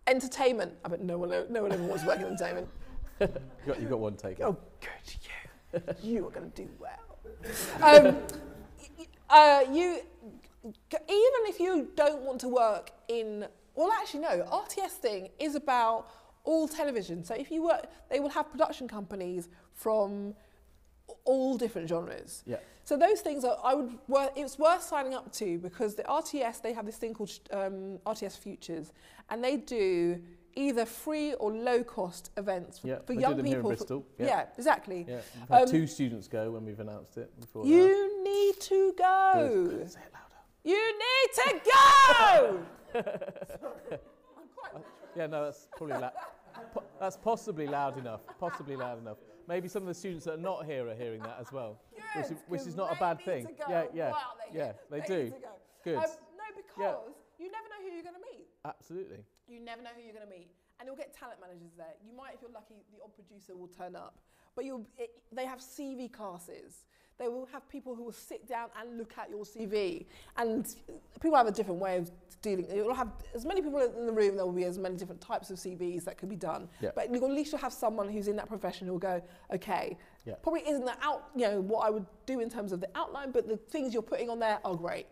Entertainment. I bet no one ever wants to work in entertainment. You've got one taken. Oh, good, you. You are going to do well. Even if you don't want to work in, well, actually, no, RTS thing is about all television. So if you work, they will have production companies from all different genres. Yeah. So those things are, it's worth signing up to, because the RTS, they have this thing called RTS Futures, and they do either free or low cost events for young people. Here in Bristol. Yeah, exactly. Yeah. I've had two students go when we've announced it before. You need to go. Say it louder. You need to go. Sorry. I'm quite yeah, no, that's probably loud. That's possibly loud enough. Possibly loud enough. Maybe some of the students that are not here are hearing that as well, good, which is not a bad thing. Yeah, yeah, wow, they do. Good. No, because you never know who you're going to meet. Absolutely. You never know who you're going to meet, and you'll get talent managers there. You might, if you're lucky, the odd producer will turn up. But they have CV classes. They will have people who will sit down and look at your CV. And people have a different way of dealing. You'll have as many people in the room, there will be as many different types of CVs that could be done. Yeah. But at least you'll have someone who's in that profession who will go, okay, probably isn't that what I would do in terms of the outline, but the things you're putting on there are great.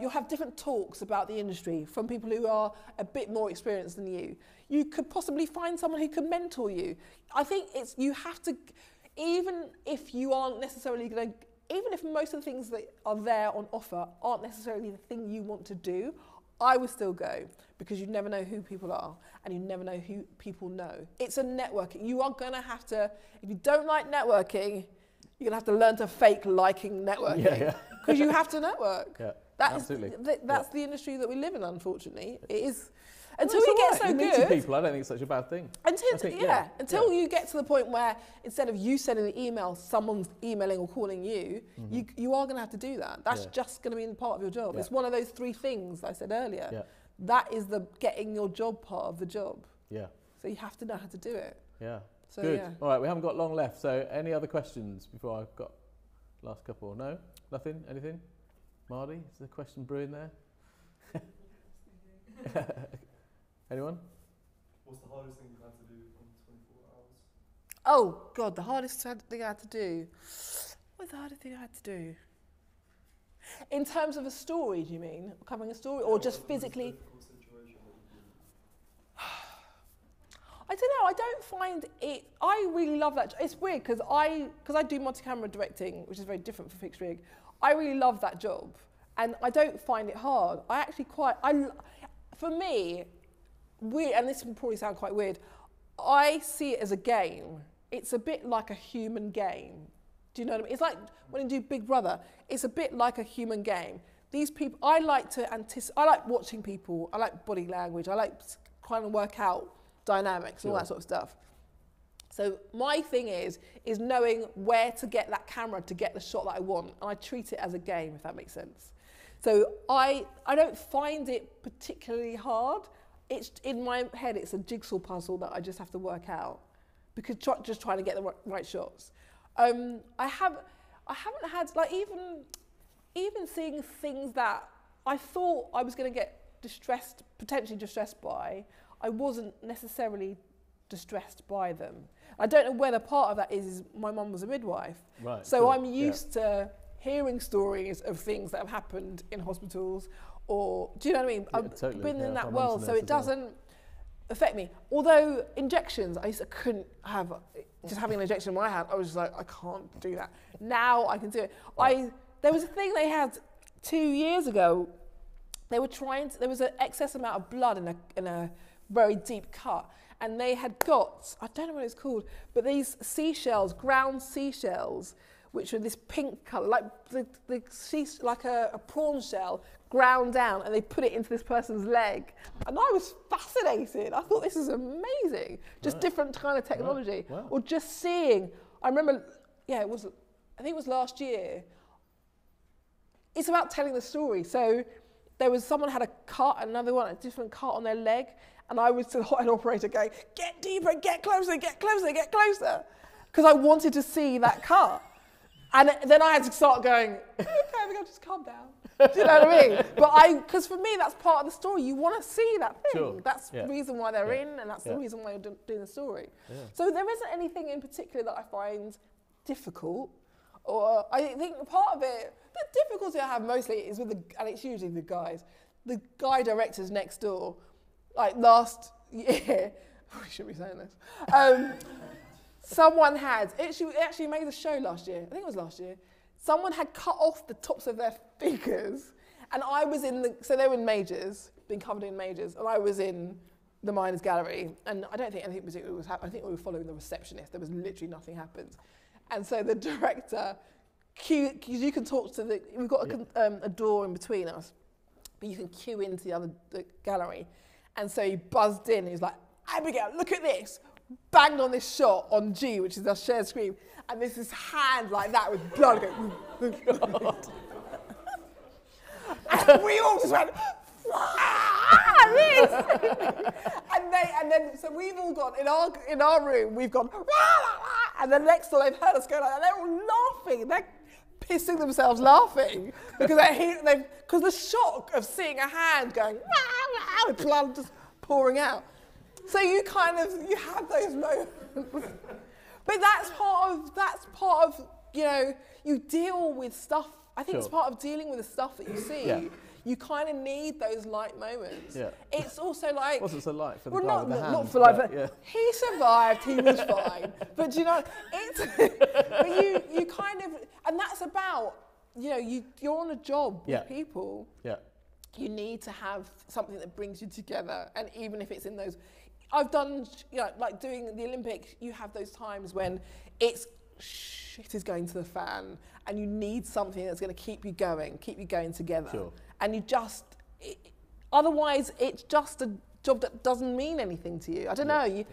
You'll have different talks about the industry from people who are a bit more experienced than you. You could possibly find someone who can mentor you. I think it's, you have to, even if you aren't necessarily going to, even if most of the things that are there on offer aren't necessarily the thing you want to do, I would still go, because you never know who people are and you never know who people know. It's a networking. You are going to have to, if you don't like networking, you're going to have to learn to fake liking networking, because you have to network. Yeah. That's the industry that we live in, unfortunately. It is, until you get so good. Meeting people, I don't think it's such a bad thing. Until you get to the point where instead of you sending the email, someone's emailing or calling you, you are going to have to do that. That's just going to be part of your job. Yeah. It's one of those three things I said earlier. Yeah. That is the getting your job part of the job. Yeah. So you have to know how to do it. Yeah. So, good. Yeah. All right, we haven't got long left. So any other questions before I've got last couple? No? Nothing? Anything? Mardi, is there a question brewing there? Anyone? What's the hardest thing you've had to do on 24 hours? Oh, God, the hardest thing I had to do. What's the hardest thing I had to do? In terms of a story, do you mean? Covering a story? Or just physically? I don't know, I don't find it, I really love that. It's weird, because I do multi-camera directing, which is very different for fixed rig. I really love that job, and I don't find it hard. I actually quite, for me, and this will probably sound quite weird, I see it as a game. It's a bit like a human game. Do you know what I mean? It's like when you do Big Brother, it's a bit like a human game. These people, I like watching people, I like body language, I like trying to work out dynamics and all that sort of stuff. So my thing is knowing where to get that camera to get the shot that I want. And I treat it as a game, if that makes sense. So I don't find it particularly hard. It's, in my head, it's a jigsaw puzzle that I just have to work out, because just trying to get the right shots. I haven't had, like, even seeing things that I thought I was going to get potentially distressed by, I wasn't necessarily distressed by them. I don't know whether part of that is my mum was a midwife, right, so I'm used to hearing stories of things that have happened in hospitals, or do you know what I mean? Yeah, I've been in that world, so it doesn't affect me. Although injections, I couldn't have, just having an injection in my hand, I was just like, I can't do that. Now I can do it. There was a thing they had 2 years ago. They were there was an excess amount of blood in a very deep cut. And they had got, I don't know what it's called, but these seashells, ground seashells, which were this pink colour, like a prawn shell, ground down, and they put it into this person's leg. And I was fascinated. I thought, this is amazing. Just different kind of technology. Wow. Wow. Or just seeing, I remember, I think it was last year. It's about telling the story. So there was someone had a cut, another one, a different cut on their leg. And I was to the Hothead operator going, get deeper, get closer, get closer, get closer. Because I wanted to see that cut. And then I had to start going, okay, I'll just calm down. Do you know what I mean? Because for me, that's part of the story. You want to see that thing. Sure. That's the reason why they're in, and that's the reason why you're doing the story. Yeah. So there isn't anything in particular that I find difficult. Or I think part of it, the difficulty I have mostly is with and it's usually the guys, the guy directors next door. Like last year, we should be saying this. Someone had, it actually made the show last year. I think it was last year. Someone had cut off the tops of their fingers, and I was in the, so they were in majors, being covered in majors, and I was in the minors gallery, and I don't think anything particularly was happening. I think we were following the receptionist. There was literally nothing happened. And so the director, because you can talk to the, we've got a door in between us, but you can queue into the other gallery. And so he buzzed in, he was like, Abigail, look at this. Banged on this shot on G, which is our shared screen, and there's this hand like that with blood going, God. And we all just went, ah, this! and then, so we've all gone, in our room, we've gone, ah, and the next time they've heard us go like that, they're all laughing. They're pissing themselves laughing because the shock of seeing a hand going, ah, with blood just pouring out. So you kind of, you have those moments. But that's part of, you know, you deal with stuff. I think it's part of dealing with the stuff that you see. Yeah. You kind of need those light moments. Yeah. It's also like... Wasn't so light for the guy with the hand. Not for light, but yeah. He survived, he was fine. But you know, it's... But you kind of... And that's about, you know, you're on a job with people. Yeah. You need to have something that brings you together. And even if it's in those... I've done, you know, like doing the Olympics, you have those times when it's shit is going to the fan and you need something that's going to keep you going together. Sure. And you just, otherwise it's just a job that doesn't mean anything to you. I don't know,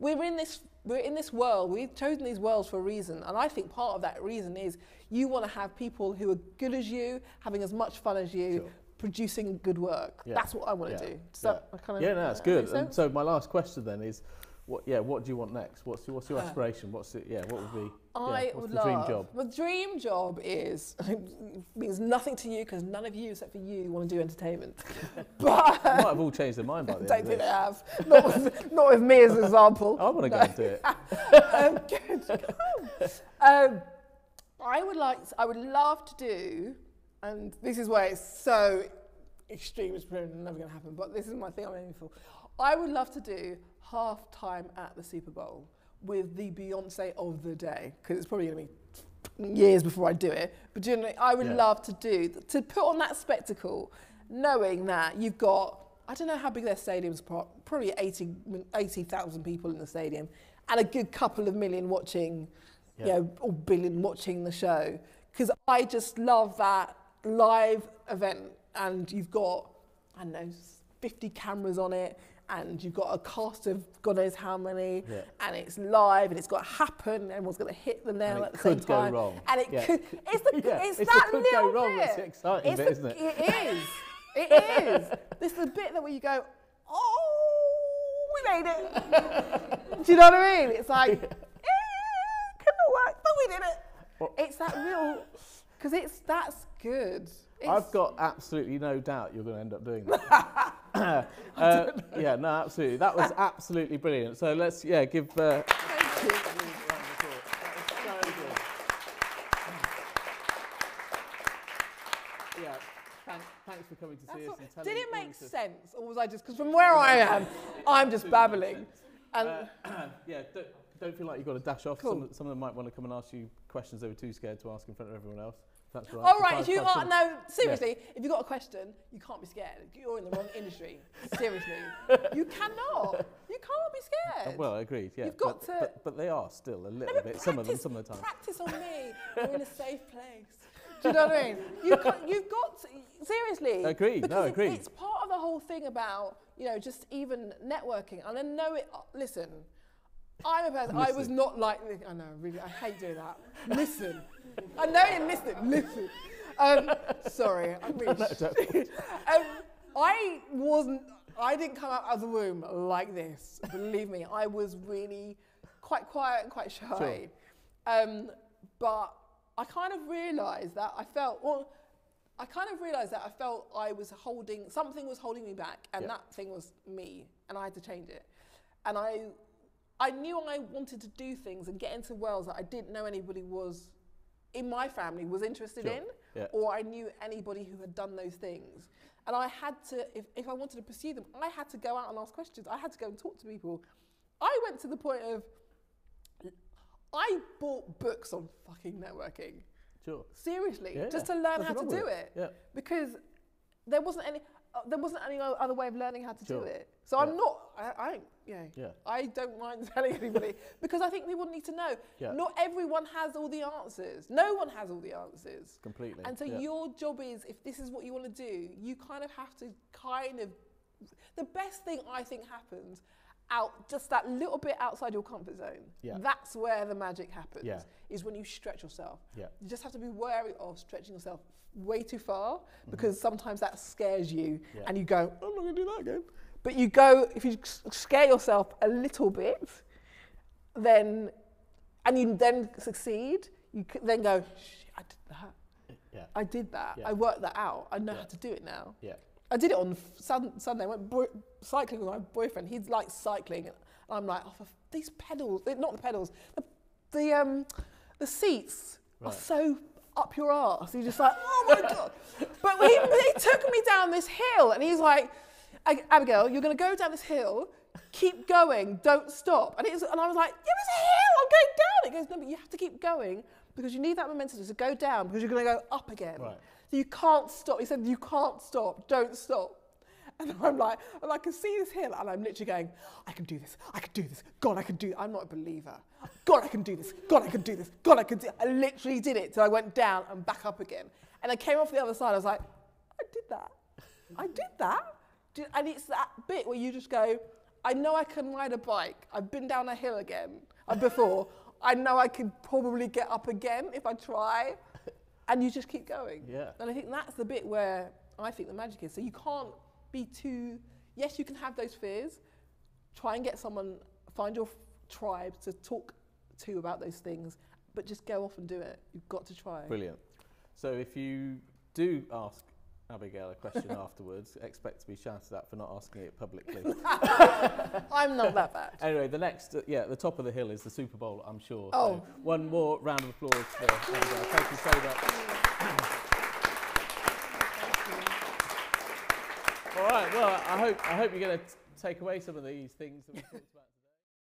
we're in this world, we've chosen these worlds for a reason. And I think part of that reason is you want to have people who are good as you, having as much fun as you, producing good work. Yeah. That's what I want to do. So I kind of, no, it's good. And so my last question then is, what do you want next? What's your aspiration? What would be? Dream job? My dream job is means nothing to you because none of you except for you want to do entertainment. But you might have all changed their mind by the end of this. I don't think they have. Not with me as an example. I want to go and do it. I would love to do, and this is where it's so extreme, it's probably never going to happen. But this is my thing I'm aiming for. I would love to do halftime at the Super Bowl with the Beyonce of the day, because it's probably going to be years before I do it. But do you know, I would love to to put on that spectacle, knowing that you've got, I don't know how big their stadium's, probably 80,000 people in the stadium, and a good couple of million watching, you know, or billion watching the show. Because I just love that live event, and you've got, I don't know, 50 cameras on it, and you've got a cast of God knows how many, and it's live, and it's got to happen, and everyone's going to hit the nail at the same time. And it could go wrong. And it's that little bit. It could go wrong, that's the exciting bit, isn't it? It is. This is the bit that where you go, oh, we made it. Do you know what I mean? It's like, it couldn't work, but we did it. Well, it's that real, because that's good. I've got absolutely no doubt you're going to end up doing that. No, absolutely. That was absolutely brilliant. So let's, give... Thank you. That was so good. Thanks for coming to see us. And did it make sense, or was I just... Because from where I am, I'm just babbling. And don't feel like you've got to dash off. Cool. Some of them might want to come and ask you questions they were too scared to ask in front of everyone else. That's right. All right, if you've got a question, you can't be scared. You're in the wrong industry. Seriously. You cannot. You can't be scared. Well, agreed, You've got to... But they are still a little bit, some of the time. Practice on me. We're in a safe place. Do you know what I mean? You've got to, seriously. Agreed, no, agreed. It's part of the whole thing about, you know, just even networking. And then listen, I'm a person, I was not like this. I know, really, I hate doing that. Listen. I know you listen. Sorry, I'm really I didn't come out of the womb like this, believe me. I was really quite quiet and quite shy. Sure. But I kind of realised that I felt I was holding, something was holding me back, and that thing was me, and I had to change it. And I knew I wanted to do things and get into worlds that I didn't know anybody was in my family was interested in, or I knew anybody who had done those things. And I had to, if I wanted to pursue them, I had to go out and ask questions. I had to go and talk to people. I went to the point of, I bought books on fucking networking. Sure. Seriously, yeah, just to learn how to do it. Yeah. Because there wasn't any other way of learning how to do it. So I'm not, I don't mind telling anybody because I think people need to know. Yeah. Not everyone has all the answers. No one has all the answers. Completely. And so your job is, if this is what you want to do, you kind of have to the best thing I think happens out just that little bit outside your comfort zone. Yeah. That's where the magic happens, is when you stretch yourself. Yeah. You just have to be wary of stretching yourself way too far because sometimes that scares you and you go, I'm not going to do that again. But you go, if you scare yourself a little bit, then, and you then succeed, you then go, shit, I did that. Yeah. I did that. Yeah. I worked that out. I know how to do it now. Yeah. I did it on Sunday. I went cycling with my boyfriend. He'd like cycling, and I'm like, oh, these pedals—not the pedals, the seats are so up your arse. He's just like, oh my god! But he took me down this hill, and he's like, Abigail, you're going to go down this hill. Keep going, don't stop. And I was like, it was a hill. I'm going down. It goes, no, but you have to keep going because you need that momentum to go down because you're going to go up again. Right. So you can't stop. He said, you can't stop, don't stop. And I'm like, and I can see this hill and I'm literally going, I can do this, I can do this, God, I can do this. I'm not a believer. God, I can do this, God, I can do this, God, I can do this. I literally did it. So I went down and back up again. And I came off the other side, I was like, I did that. I did that. And it's that bit where you just go, I know I can ride a bike. I've been down a hill again before. I know I could probably get up again if I try. And you just keep going. Yeah. And I think that's the bit where I think the magic is. So you can't be too, yes, you can have those fears. Try and get someone, find your tribe to talk to about those things, but just go off and do it. You've got to try. Brilliant. So if you do ask Abigail a question afterwards, expect to be shouted at for not asking it publicly. I'm not that bad. Anyway, the next, the top of the hill is the Super Bowl, I'm sure. Oh. So one more round of applause for Abigail. Thank you so much. Thank you. All right, well, I hope you're going to take away some of these things that we talked about.